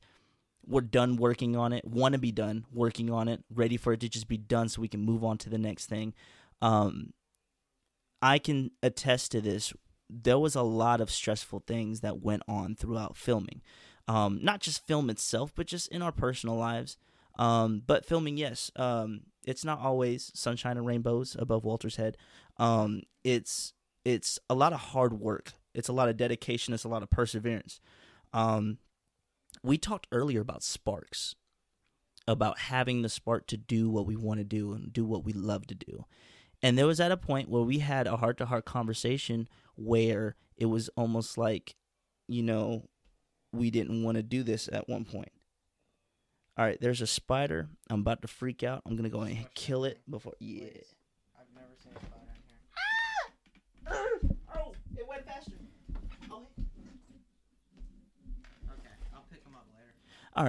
we're done working on it, want to be done working on it, ready for it to just be done so we can move on to the next thing. I can attest to this. There was a lot of stressful things that went on throughout filming. Not just film itself, but just in our personal lives. But filming, yes, it's not always sunshine and rainbows above Walter's head. It's a lot of hard work. It's a lot of dedication. It's a lot of perseverance. We talked earlier about sparks, about having the spark to do what we want to do and do what we love to do. And there was at a point where we had a heart-to-heart conversation where it was almost like, you know, we didn't want to do this at one point. All right, there's a spider. I'm about to freak out. I'm going to go and kill it before... Yeah. I've never seen a spider in here. Ah! Oh, it went faster. Oh. Okay, I'll pick him up later. All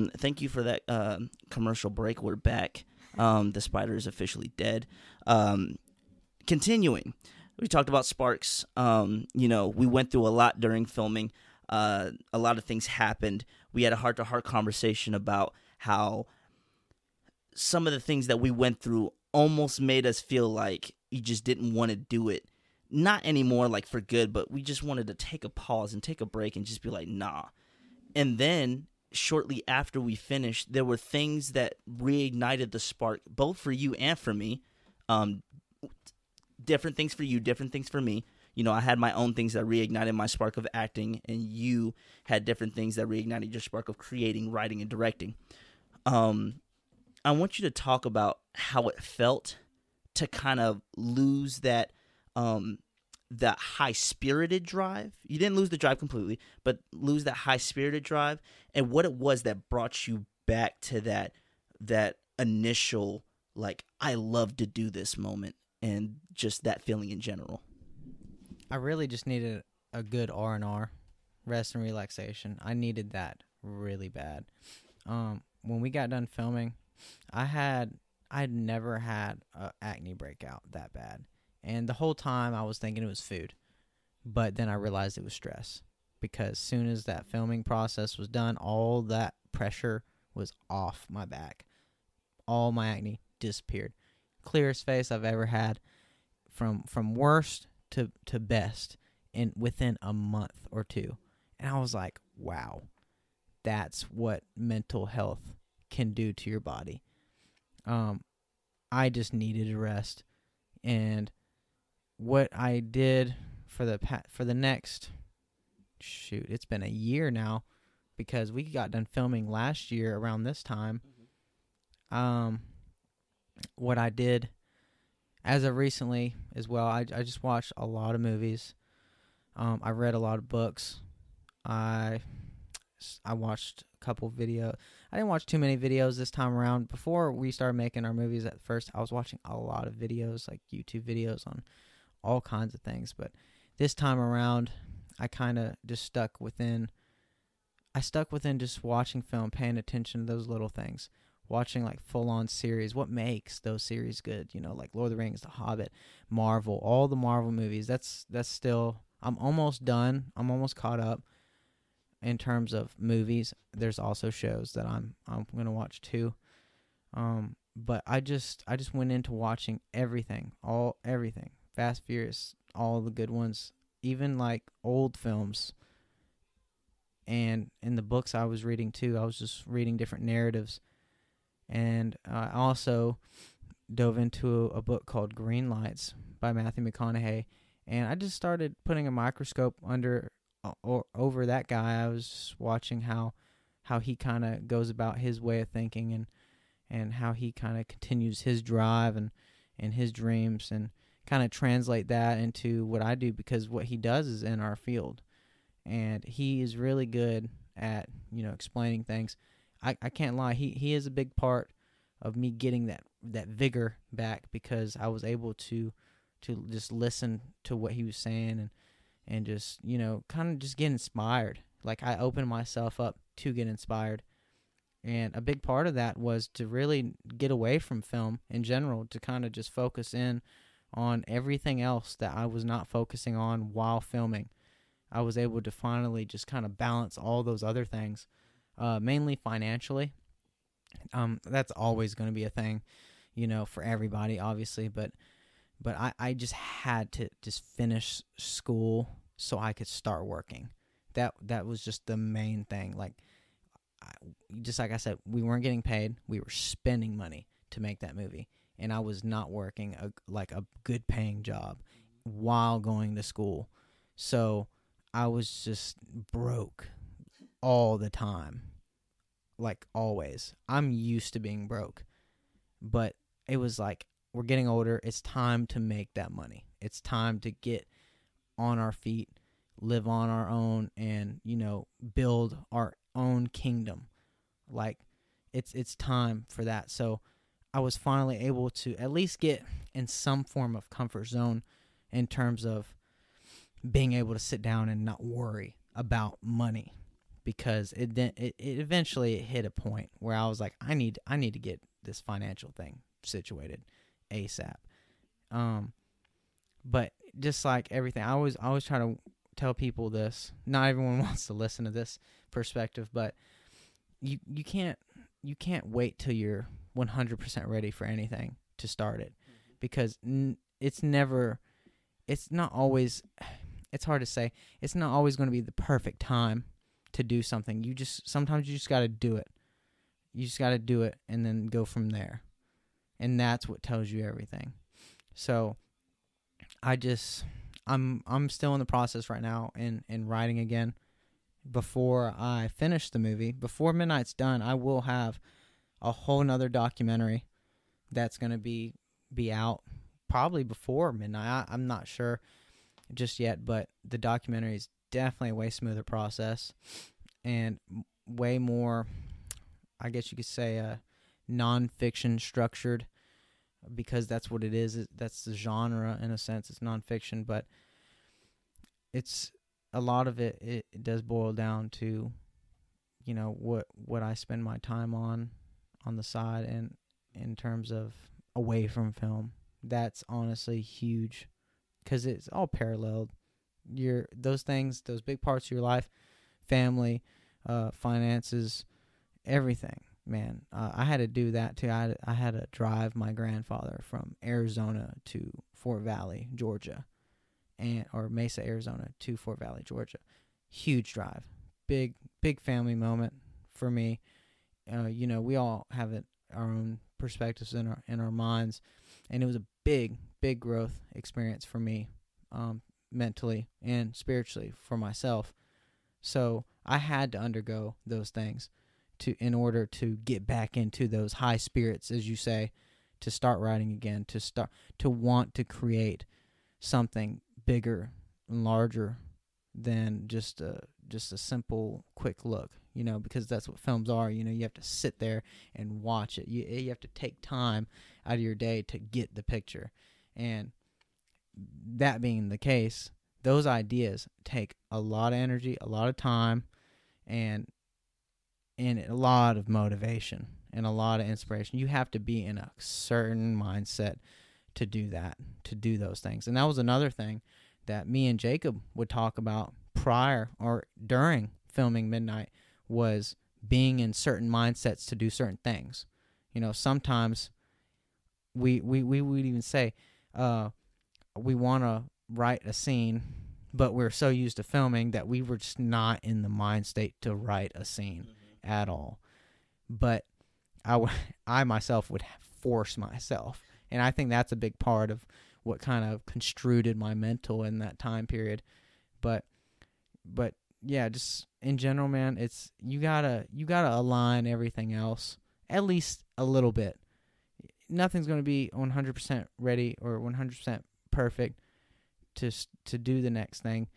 right, thank you for that commercial break. We're back. The spider is officially dead. Continuing, we talked about sparks. You know, we went through a lot during filming. A lot of things happened. We had a heart-to-heart conversation about how some of the things that we went through almost made us feel like you just didn't want to do it. Not anymore, like, for good, but we just wanted to take a pause and take a break and just be like, nah. And then shortly after we finished, there were things that reignited the spark, both for you and for me. Different things for you, different things for me. You know, I had my own things that reignited my spark of acting, and you had different things that reignited your spark of creating, writing, and directing. I want you to talk about how it felt to kind of lose that that high-spirited drive. You didn't lose the drive completely, but lose that high-spirited drive, and what it was that brought you back to that initial, like, I love to do this moment, and just that feeling in general. I really just needed a good R&R, rest and relaxation. I needed that really bad. When we got done filming, I'd never had an acne breakout that bad. And the whole time I was thinking it was food. But then I realized it was stress. Because as soon as that filming process was done, all that pressure was off my back. All my acne disappeared. Clearest face I've ever had, from worst to best in within a month or two. And I was like, wow, that's what mental health can do to your body. I just needed a rest. And what I did for the next, shoot, it's been a year now, because we got done filming last year around this time. Mm-hmm. What I did as of recently as well, I just watched a lot of movies. I read a lot of books. I watched a couple videos. I didn't watch too many videos this time around. Before we started making our movies at first, I was watching a lot of videos, like YouTube videos on all kinds of things. But this time around, I kind of just stuck within just watching film, paying attention to those little things. watching like full-on series, what makes those series good, you know, like Lord of the Rings, The Hobbit, Marvel, all the Marvel movies. That's still, I'm almost done. I'm almost caught up in terms of movies. There's also shows that I'm going to watch too. But I just went into watching everything, everything. Fast, Furious, all the good ones, even like old films. And in the books I was reading too, I was just reading different narratives. And I also dove into a book called Green Lights by Matthew McConaughey. And I just started putting a microscope under or over that guy. I was just watching how he kind of goes about his way of thinking and how he kind of continues his drive and his dreams and kind of translate that into what I do, because what he does is in our field. And he is really good at, you know, explaining things. I can't lie, he is a big part of me getting that vigor back, because I was able to just listen to what he was saying and just, you know, kind of just get inspired. Like, I opened myself up to get inspired. And a big part of that was to really get away from film in general, to kind of just focus in on everything else that I was not focusing on while filming. I was able to finally just kind of balance all those other things, mainly financially. That's always going to be a thing, you know, for everybody, obviously. But I just had to just finish school so I could start working. That was just the main thing. Like, just like I said, we weren't getting paid. We were spending money to make that movie. And I was not working a good paying job while going to school. So I was just broke all the time, like always. I'm used to being broke, but it was like, we're getting older. It's time to make that money. It's time to get on our feet, live on our own, and, you know, build our own kingdom. Like, it's time for that. So I was finally able to at least get in some form of comfort zone in terms of being able to sit down and not worry about money, because it eventually hit a point where I was like, I need to get this financial thing situated ASAP. But just like everything, I always try to tell people this. Not everyone wants to listen to this perspective, but you can't wait till you're 100% ready for anything to start it, because it's hard to say. It's not always going to be the perfect time to do something. Sometimes you just got to do it. You just got to do it and then go from there. And that's what tells you everything. So I'm still in the process right now in writing again. Before I finish the movie, before Midnight's done, I will have a whole nother documentary that's going to be out probably before Midnight. I'm not sure just yet, but the documentary is definitely a way smoother process and way more, I guess you could say, non-fiction structured, because that's what it is. That's the genre, in a sense. It's non-fiction, but it's a lot of it does boil down to, you know, what I spend my time on the side, and in terms of away from film. That's honestly huge, because it's all paralleled. Those big parts of your life, family, finances, everything, man. I had to do that too. I had to drive my grandfather from Arizona to Fort Valley, Georgia, or Mesa, Arizona to Fort Valley, Georgia. Huge drive, big family moment for me. You know, we all have our own perspectives in our minds, and it was a big growth experience for me, mentally and spiritually for myself. So I had to undergo those things in order to get back into those high spirits, as you say, to start writing again, to want to create something bigger and larger than just a simple quick look, you know, because that's what films are. You know, you have to sit there and watch it. You have to take time out of your day to get the picture. And that being the case, those ideas take a lot of energy, a lot of time, and a lot of motivation. and a lot of inspiration. You have to be in a certain mindset to do that, to do those things. And that was another thing that me and Jacob would talk about prior or during filming Midnight, was being in certain mindsets to do certain things. You know, sometimes we would even say we want to write a scene, but we're so used to filming that we were just not in the mind state to write a scene at all. But I myself would force myself. And I think that's a big part of what kind of constructed my mental in that time period. But yeah, just in general, man, it's you gotta align everything else at least a little bit. Nothing's going to be 100% ready or 100% perfect to do the next thing.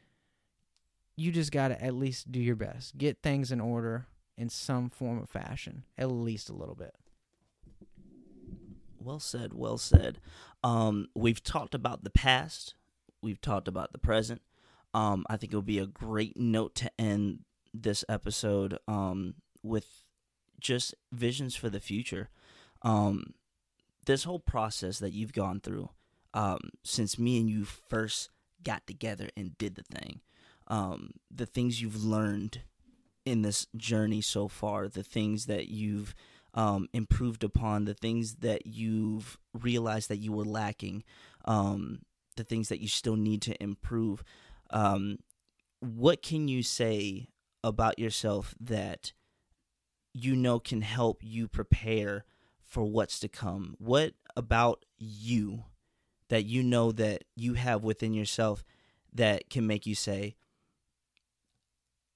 You just gotta at least do your best, get things in order in some form of fashion, at least a little bit. Well said, well said. We've talked about the past, we've talked about the present. I think it'll be a great note to end this episode with just visions for the future. This whole process that you've gone through since me and you first got together and did the thing, the things you've learned in this journey so far, the things that you've improved upon, the things that you've realized that you were lacking, the things that you still need to improve. What can you say about yourself that you know can help you prepare for what's to come? What about you that you know that you have within yourself that can make you say,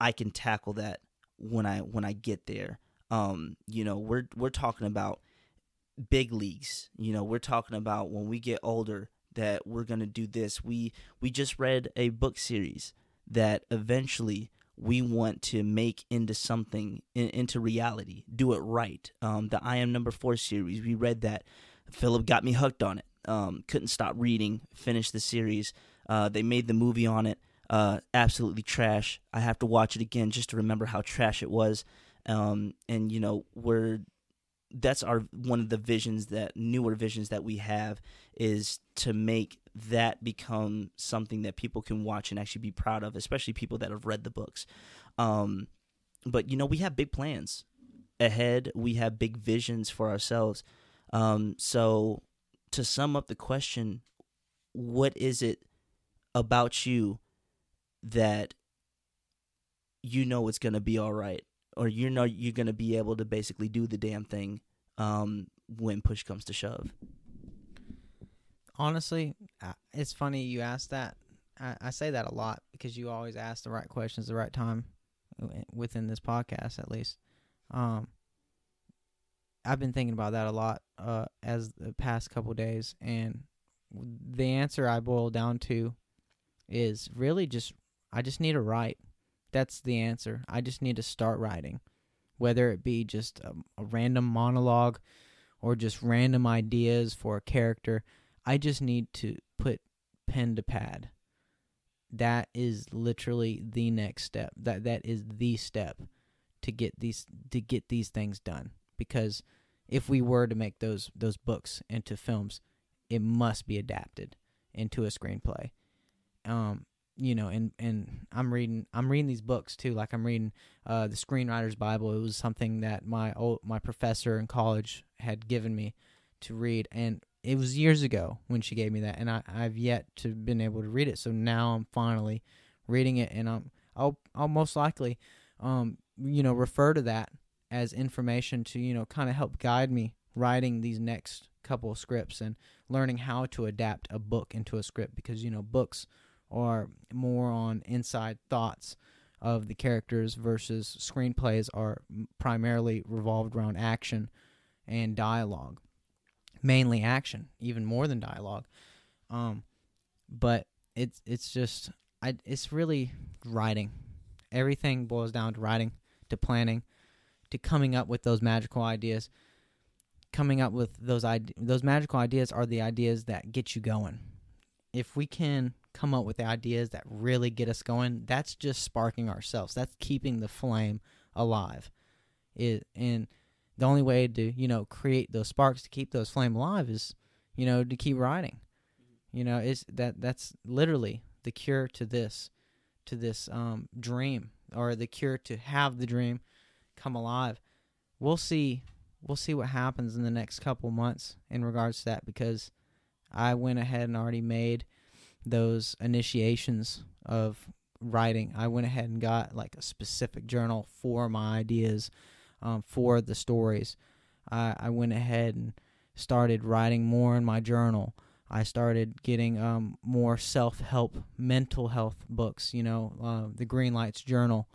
I can tackle that when I get there? You know, we're talking about big leagues. You know, we're talking about when we get older, that we're going to do this. We just read a book series that eventually we want to make into something, into reality. Do it right. The I Am Number Four series, we read that. Philip got me hooked on it. Couldn't stop reading, finished the series. They made the movie on it. Absolutely trash. I have to watch it again just to remember how trash it was. And, you know, that's one of the visions, that newer visions that we have, is to make that become something that people can watch and actually be proud of, especially people that have read the books. But, you know, we have big plans ahead. We have big visions for ourselves. So to sum up the question, what is it about you that you know it's going to be all right? Or you know you're going to be able to basically do the damn thing when push comes to shove? Honestly, it's funny you ask that. I say that a lot because you always ask the right questions at the right time, within this podcast at least. I've been thinking about that a lot as the past couple days. And the answer I boil down to is really just, I just need to write. That's the answer. I just need to start writing, whether it be just a random monologue or just random ideas for a character. I just need to put pen to pad. That is literally the next step. That is the step to get these things done. Because if we were to make those books into films, it must be adapted into a screenplay. You know, and I'm reading these books too. Like I'm reading the Screenwriter's Bible. It was something that my professor in college had given me to read, and it was years ago when she gave me that, and I've yet to been able to read it. So now I'm finally reading it, and I'll most likely you know, refer to that as information to, you know, kind of help guide me writing these next couple of scripts and learning how to adapt a book into a script, because, you know, books are more on inside thoughts of the characters versus screenplays are primarily revolved around action and dialogue, mainly action, even more than dialogue. But it's just, it's really writing. Everything boils down to writing, to planning, to coming up with those magical ideas. Coming up with those magical ideas are the ideas that get you going. If we can come up with the ideas that really get us going, that's just sparking ourselves. That's keeping the flame alive. And the only way to, you know, create those sparks to keep those flame alive is, you know, to keep writing. You know, is that's literally the cure to this dream, or the cure to have the dream come alive. We'll see what happens in the next couple months in regards to that, because I went ahead and already made those initiations of writing. I went ahead and got like a specific journal for my ideas, for the stories. I went ahead and started writing more in my journal. I started getting more self-help, mental health books, you know, the Green Lights journal,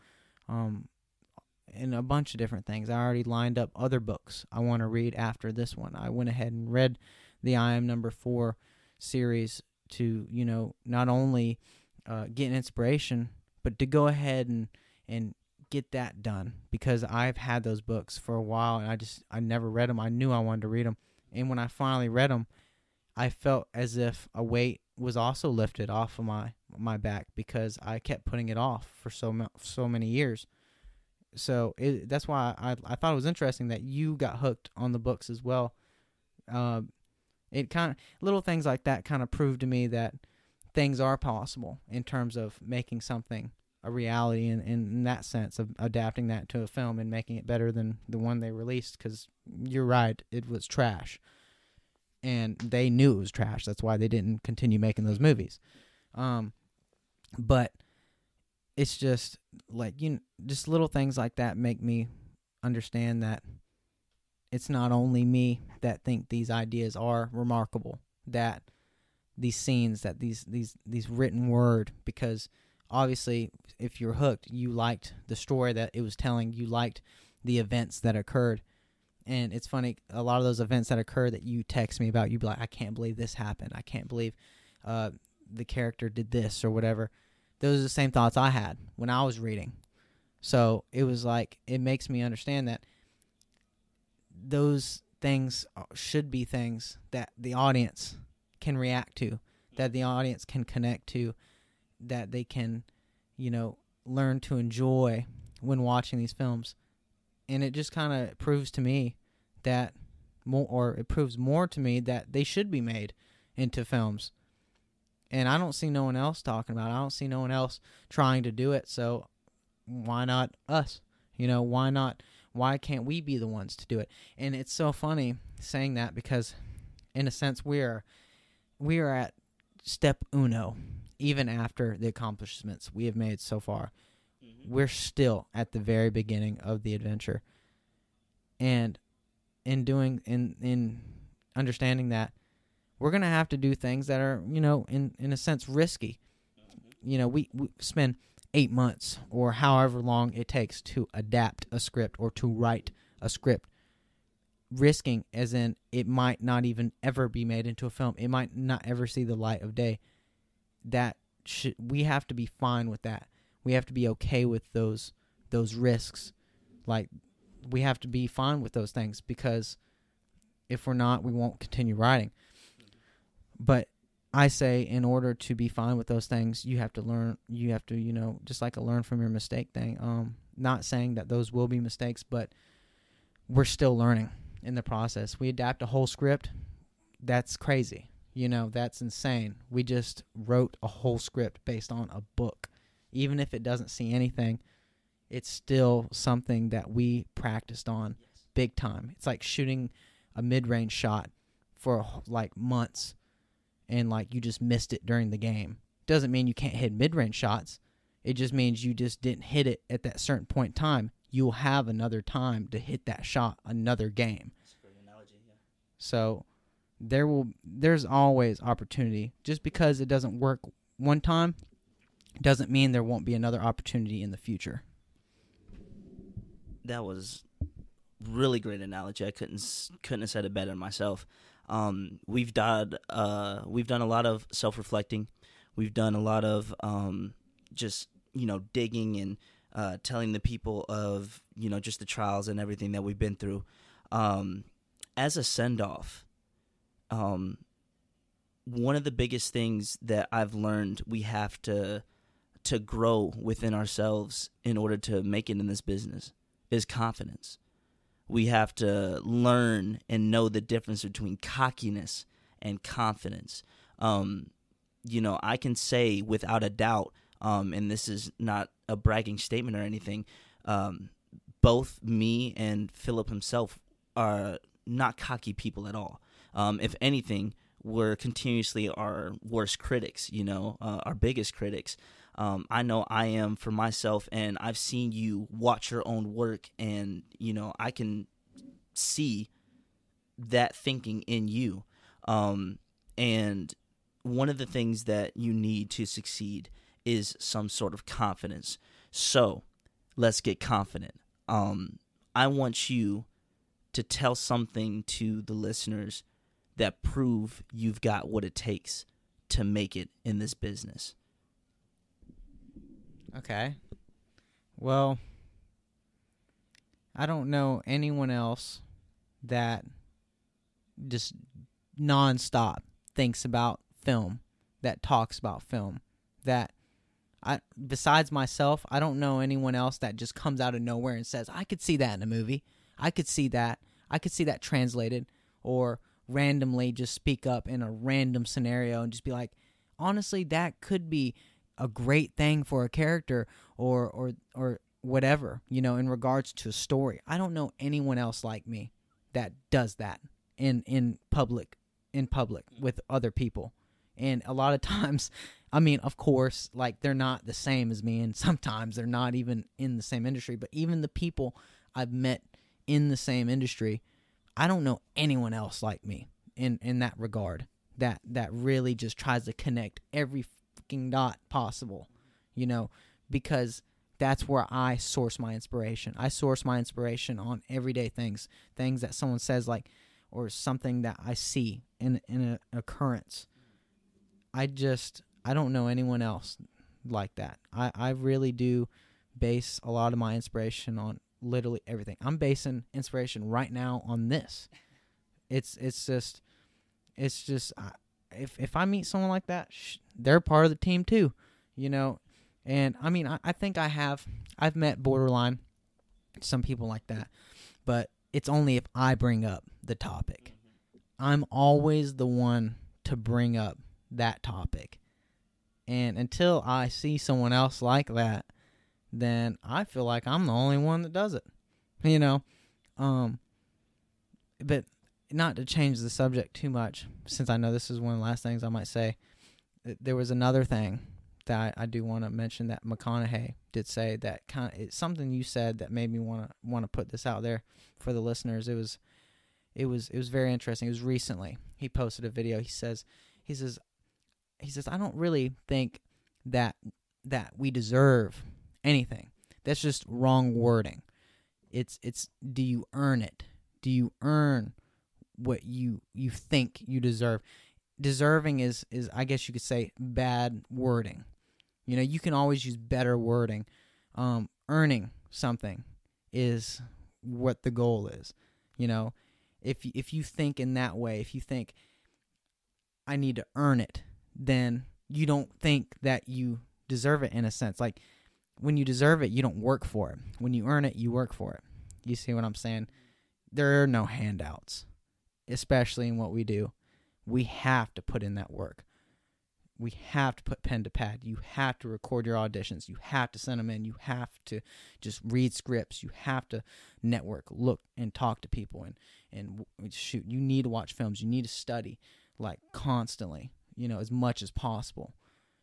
and a bunch of different things. I already lined up other books I want to read after this one. I went ahead and read the I Am Number Four series to, you know, not only get inspiration, but to go ahead and get that done, because I've had those books for a while and I never read them. I knew I wanted to read them. And when I finally read them, I felt as if a weight was also lifted off of my back, because I kept putting it off for so many years. So that's why I thought it was interesting that you got hooked on the books as well. It kind of, little things like that kind of proved to me that things are possible in terms of making something a reality, and in that sense of adapting that to a film and making it better than the one they released, because you're right, it was trash. And they knew it was trash. That's why they didn't continue making those movies. But it's just like, you know, just little things like that make me understand that it's not only me that think these ideas are remarkable, that these scenes, that these written word, because obviously if you're hooked, you liked the story that it was telling, you liked the events that occurred. And it's funny, a lot of those events that occur that you text me about, you'd be like, I can't believe this happened. I can't believe the character did this or whatever. Those are the same thoughts I had when I was reading. So it was like, it makes me understand that those things should be things that the audience can react to, that the audience can connect to, that they can, you know, learn to enjoy when watching these films. And it just kind of proves to me that more, or it proves more to me that they should be made into films. And I don't see no one else talking about it. I don't see no one else trying to do it. So why not us? You know, why not? Why can't we be the ones to do it? And it's so funny saying that, because in a sense we are at step uno, even after the accomplishments we have made so far. We're still at the very beginning of the adventure. And in understanding that, we're going to have to do things that are, you know, in a sense risky. You know, we spend 8 months or however long it takes to adapt a script or to write a script. Risking as in it might not even ever be made into a film. It might not ever see the light of day. That we have to be fine with that. We have to be okay with those risks. Like, we have to be fine with those things, because if we're not, we won't continue writing. But I say, in order to be fine with those things, you have to learn. You have to, you know, just like a learn from your mistake thing. Not saying that those will be mistakes, but we're still learning in the process. We adapt a whole script. That's crazy. You know, that's insane. We just wrote a whole script based on a book. Even if it doesn't see anything, it's still something that we practiced on big time. It's like shooting a mid-range shot for like months, and like you just missed it during the game. Doesn't mean you can't hit mid-range shots. It just means you just didn't hit it at that certain point in time. You'll have another time to hit that shot, another game. That's a great analogy, yeah. So there's always opportunity. Just because it doesn't work one time doesn't mean there won't be another opportunity in the future. That was really great analogy. I couldn't have said it better myself. We've done a lot of self-reflecting. We've done a lot of just, you know, digging and telling the people of, you know, just the trials and everything that we've been through. As a send-off, one of the biggest things that I've learned we have to grow within ourselves in order to make it in this business is confidence. we have to learn and know the difference between cockiness and confidence. You know, I can say without a doubt, and this is not a bragging statement or anything, both me and Philip himself are not cocky people at all. If anything, we're continuously our worst critics, you know, our biggest critics. I know I am for myself, and I've seen you watch your own work, and, you know, I can see that thinking in you. And one of the things that you need to succeed is some sort of confidence. So let's get confident. I want you to tell something to the listeners that prove you've got what it takes to make it in this business. Okay. Well, I don't know anyone else that just nonstop thinks about film, that talks about film, that besides myself, I don't know anyone else that just comes out of nowhere and says, I could see that in a movie. I could see that. I could see that translated, or randomly just speak up in a random scenario and just be like, honestly, that could be a great thing for a character, or whatever, you know, in regards to a story. I don't know anyone else like me that does that in public with other people. And a lot of times, I mean, of course, like, they're not the same as me, and sometimes they're not even in the same industry, but even the people I've met in the same industry, I don't know anyone else like me in that regard, that really just tries to connect every fucking dot possible, you know, because that's where I source my inspiration. I source my inspiration on everyday things that someone says, like, or something that I see in an occurrence. I don't know anyone else like that. I really do base a lot of my inspiration on literally everything. I'm basing inspiration right now on this. It's just if I meet someone like that, they're part of the team too, you know. And I mean, I think I've met borderline some people like that, but it's only if I bring up the topic. I'm always the one to bring up that topic. And until I see someone else like that, then I feel like I'm the only one that does it, you know. But not to change the subject too much, since I know this is one of the last things I might say, there was another thing that I do want to mention that McConaughey did say, that kind of, it's something you said that made me want to put this out there for the listeners. It was very interesting. It was recently. He posted a video. He says I don't really think that we deserve anything. That's just wrong wording. It's do you earn it? Do you earn what you think you deserve? Deserving is, I guess you could say, bad wording. You know, you can always use better wording. Earning something is what the goal is. You know, if you think in that way, if you think I need to earn it, then you don't think that you deserve it, in a sense. Like, when you deserve it, you don't work for it. When you earn it, you work for it. You see what I'm saying? There are no handouts, especially in what we do. We have to put in that work. We have to put pen to pad. You have to record your auditions. You have to send them in. You have to just read scripts. You have to network, look, and talk to people. And shoot, you need to watch films. You need to study, like, constantly, you know, as much as possible.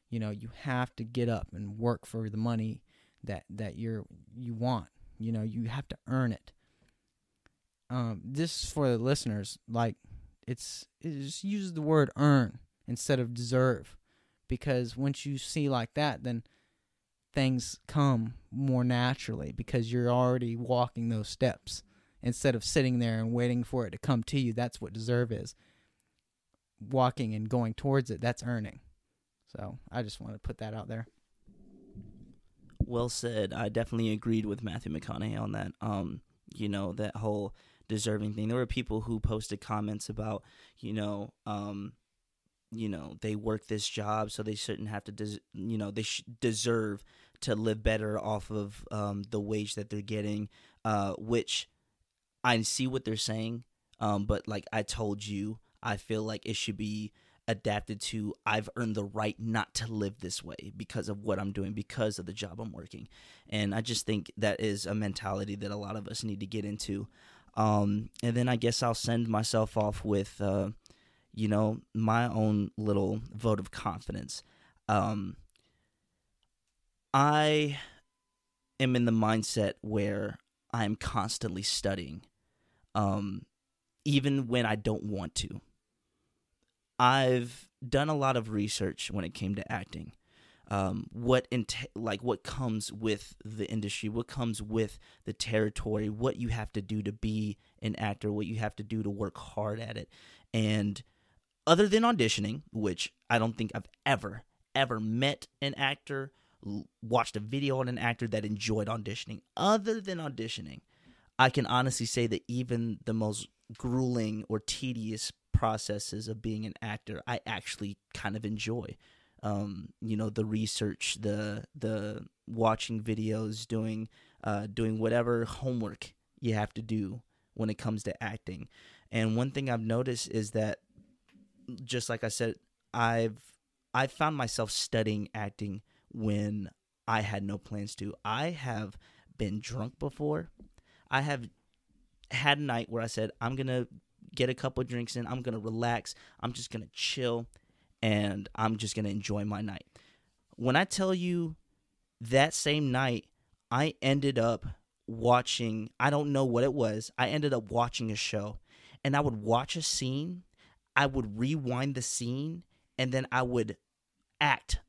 You know, you have to get up and work for the money that you want. You know, you have to earn it. This is for the listeners, like, it's just use the word earn instead of deserve, because once you see like that, then things come more naturally, because you're already walking those steps instead of sitting there and waiting for it to come to you. That's what deserve is. Walking and going towards it, that's earning. So I just want to put that out there. Well said. I definitely agreed with Matthew McConaughey on that. You know, that whole deserving thing. There were people who posted comments about, you know, they work this job, so they shouldn't have to, deserve to live better off of the wage that they're getting, which I see what they're saying, but like I told you, I feel like it should be adapted to I've earned the right not to live this way because of what I'm doing, because of the job I'm working. And I just think that is a mentality that a lot of us need to get into. And then I guess I'll send myself off with, you know, my own little vote of confidence. I am in the mindset where I'm constantly studying, even when I don't want to. I've done a lot of research when it came to acting. What comes with the industry, what comes with the territory, what you have to do to be an actor, what you have to do to work hard at it. And other than auditioning, which I don't think I've ever met an actor, watched a video on an actor that enjoyed auditioning. Other than auditioning, I can honestly say that even the most grueling or tedious processes of being an actor, I actually kind of enjoy. You know, the research, the watching videos, doing whatever homework you have to do when it comes to acting. And one thing I've noticed is that, just like I said, I found myself studying acting when I had no plans to. I have been drunk before. I have had a night where I said, I'm going to get a couple of drinks in. I'm going to relax. I'm just going to chill, and I'm just going to enjoy my night. When I tell you that same night, I ended up watching, I don't know what it was. I ended up watching a show, and I would watch a scene. I would rewind the scene, and then I would act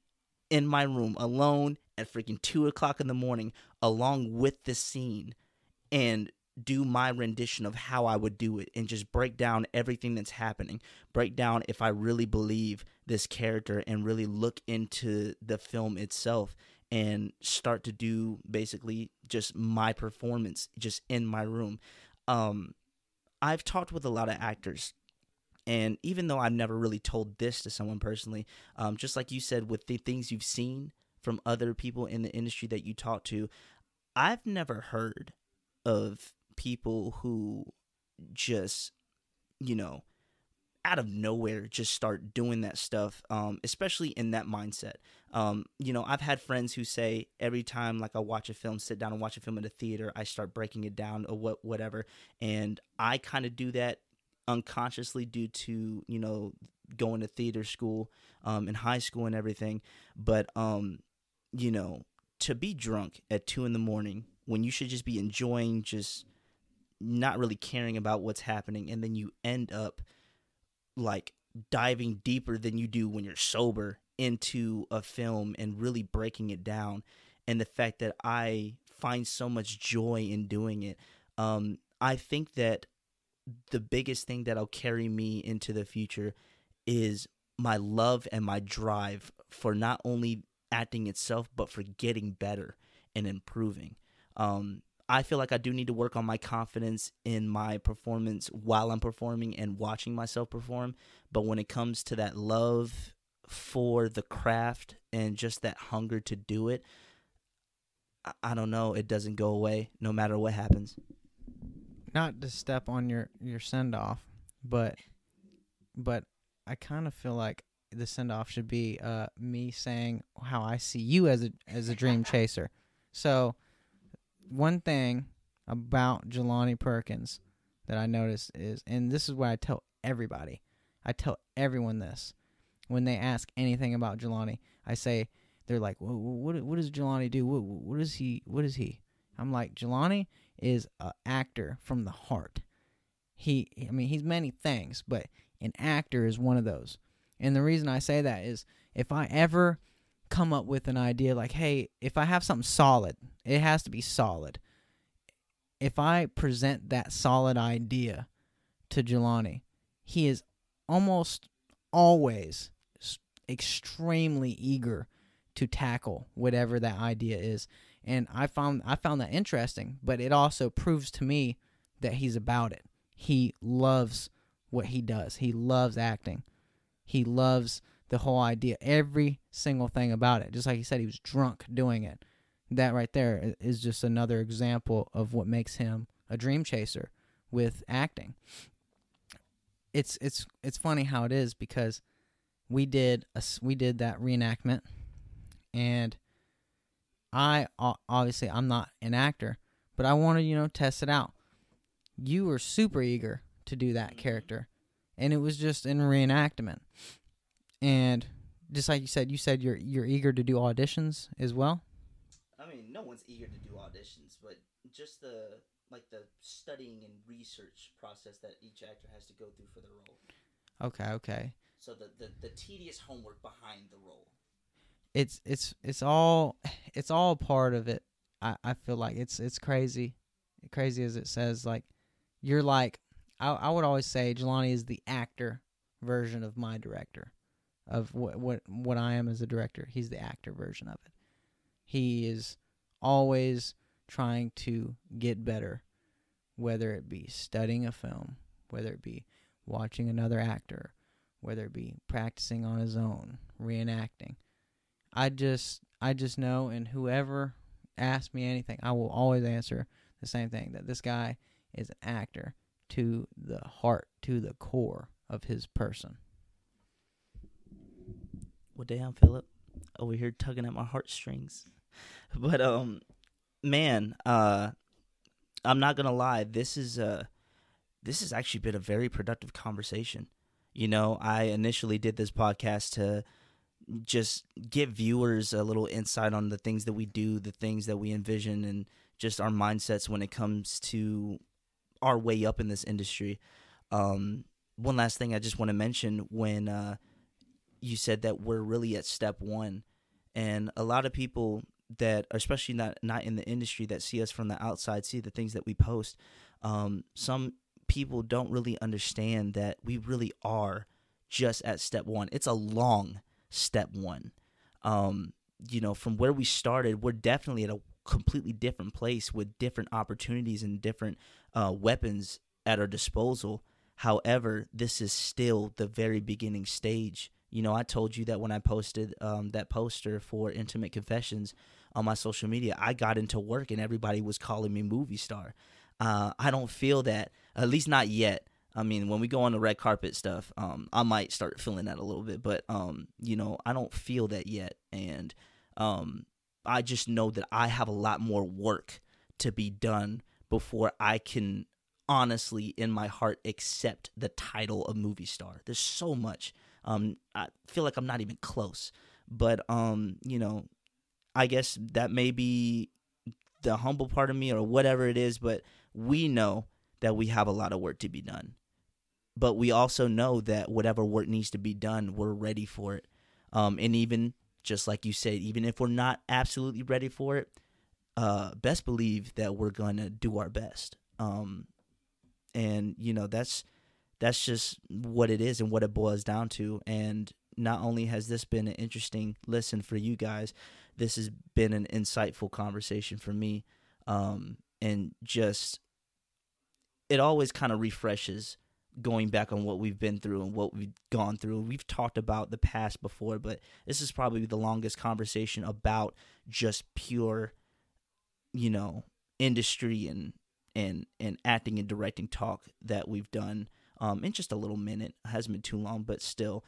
in my room alone at freaking 2 o'clock in the morning along with the scene and do my rendition of how I would do it and just break down everything that's happening, break down if I really believe this character and really look into the film itself and start to do basically just my performance just in my room. I've talked with a lot of actors. And even though I've never really told this to someone personally, just like you said, with the things you've seen from other people in the industry that you talk to, I've never heard of people who just, you know, out of nowhere just start doing that stuff, especially in that mindset. You know, I've had friends who say every time, like, I watch a film, sit down and watch a film in a theater, I start breaking it down or whatever. And I kind of do that unconsciously due to, you know, going to theater school in high school and everything. But you know, to be drunk at 2 a.m. when you should just be enjoying, just not really caring about what's happening, and then you end up like diving deeper than you do when you're sober into a film and really breaking it down. And the fact that I find so much joy in doing it, I think that the biggest thing that'll carry me into the future is my love and my drive for not only acting itself, but for getting better and improving. I feel like I do need to work on my confidence in my performance while I'm performing and watching myself perform. But when it comes to that love for the craft and just that hunger to do it, I don't know. It doesn't go away no matter what happens. Not to step on your send-off, but I kind of feel like the send-off should be me saying how I see you as a dream chaser. So one thing about Jelani Perkins that I noticed is, and this is what I tell everybody, I tell everyone this. When they ask anything about Jelani, I say, they're like, well, what does Jelani do? What is he? I'm like, Jelani is an actor from the heart. He's many things, but an actor is one of those. And the reason I say that is, if I ever come up with an idea like, hey, if I have something solid, it has to be solid. If I present that solid idea to Jelani, he is almost always extremely eager to tackle whatever that idea is. And I found that interesting, but it also proves to me that he's about it. He loves what he does. He loves acting. He loves the whole idea, every single thing about it. Just like he said, he was drunk doing it. That right there is just another example of what makes him a dream chaser. with acting. It's funny how it is, because we did that reenactment, and I obviously I'm not an actor, but I wanted, you know, test it out. You were super eager to do that character, and it was just in reenactment. And just like you said you're eager to do auditions as well. I mean, no one's eager to do auditions, but just the studying and research process that each actor has to go through for the role. Okay. So the tedious homework behind the role. It's all part of it. I feel like it's crazy as it says. Like, you're like, I would always say Jelani is the actor version of my director, of what I am as a director. He's the actor version of it. He is always trying to get better, whether it be studying a film, whether it be watching another actor, whether it be practicing on his own, reenacting. I just know, and whoever asks me anything, I will always answer the same thing, that this guy is an actor to the heart, to the core of his person. Well, damn, Philip, over here tugging at my heartstrings. But man, I'm not gonna lie, this has actually been a very productive conversation. You know, I initially did this podcast to just give viewers a little insight on the things that we do, the things that we envision, and just our mindsets when it comes to our way up in this industry. One last thing I just want to mention, when you said that we're really at step one, and a lot of people that are especially not in the industry that see us from the outside, see the things that we post, some people don't really understand that we really are just at step one. It's a long step one. You know, from where we started, we're definitely at a completely different place with different opportunities and different weapons at our disposal. However, this is still the very beginning stage. You know, I told you that when I posted that poster for Intimate Confessions on my social media, I got into work and everybody was calling me movie star. I don't feel that, at least not yet. I mean, when we go on the red carpet stuff, I might start feeling that a little bit. But, you know, I don't feel that yet. And I just know that I have a lot more work to be done before I can honestly, in my heart, accept the title of movie star. There's so much. I feel like I'm not even close. But, you know, I guess that may be the humble part of me or whatever it is, but we know that we have a lot of work to be done. But we also know that whatever work needs to be done, we're ready for it. And even, just like you said, even if we're not absolutely ready for it, best believe that we're going to do our best. And, you know, that's just what it is and what it boils down to. And not only has this been an interesting listen for you guys, this has been an insightful conversation for me. And just, it always kind of refreshes going back on what we've been through and what we've gone through. We've talked about the past before, but this is probably the longest conversation about just pure, you know, industry and acting and directing talk that we've done in just a little minute. It hasn't been too long, but still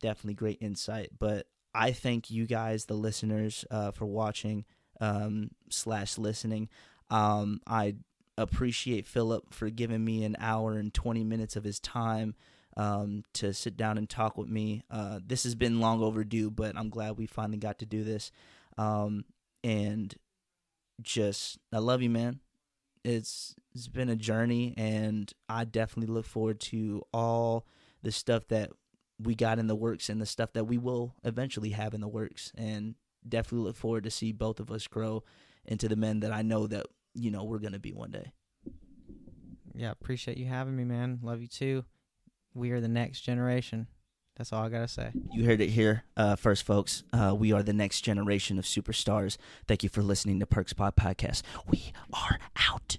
definitely great insight. But I thank you guys, the listeners, for watching / listening. I appreciate Philip for giving me an hour and 20 minutes of his time to sit down and talk with me. This has been long overdue, but I'm glad we finally got to do this. And just, I love you, man. It's been a journey, and I definitely look forward to all the stuff that we got in the works and the stuff that we will eventually have in the works, and definitely look forward to see both of us grow into the men that I know that, you know, we're going to be one day. Yeah, appreciate you having me, man. Love you too. We are the next generation. That's all I got to say. You heard it here first, folks. We are the next generation of superstars. Thank you for listening to Perks Pod Podcast. We are out.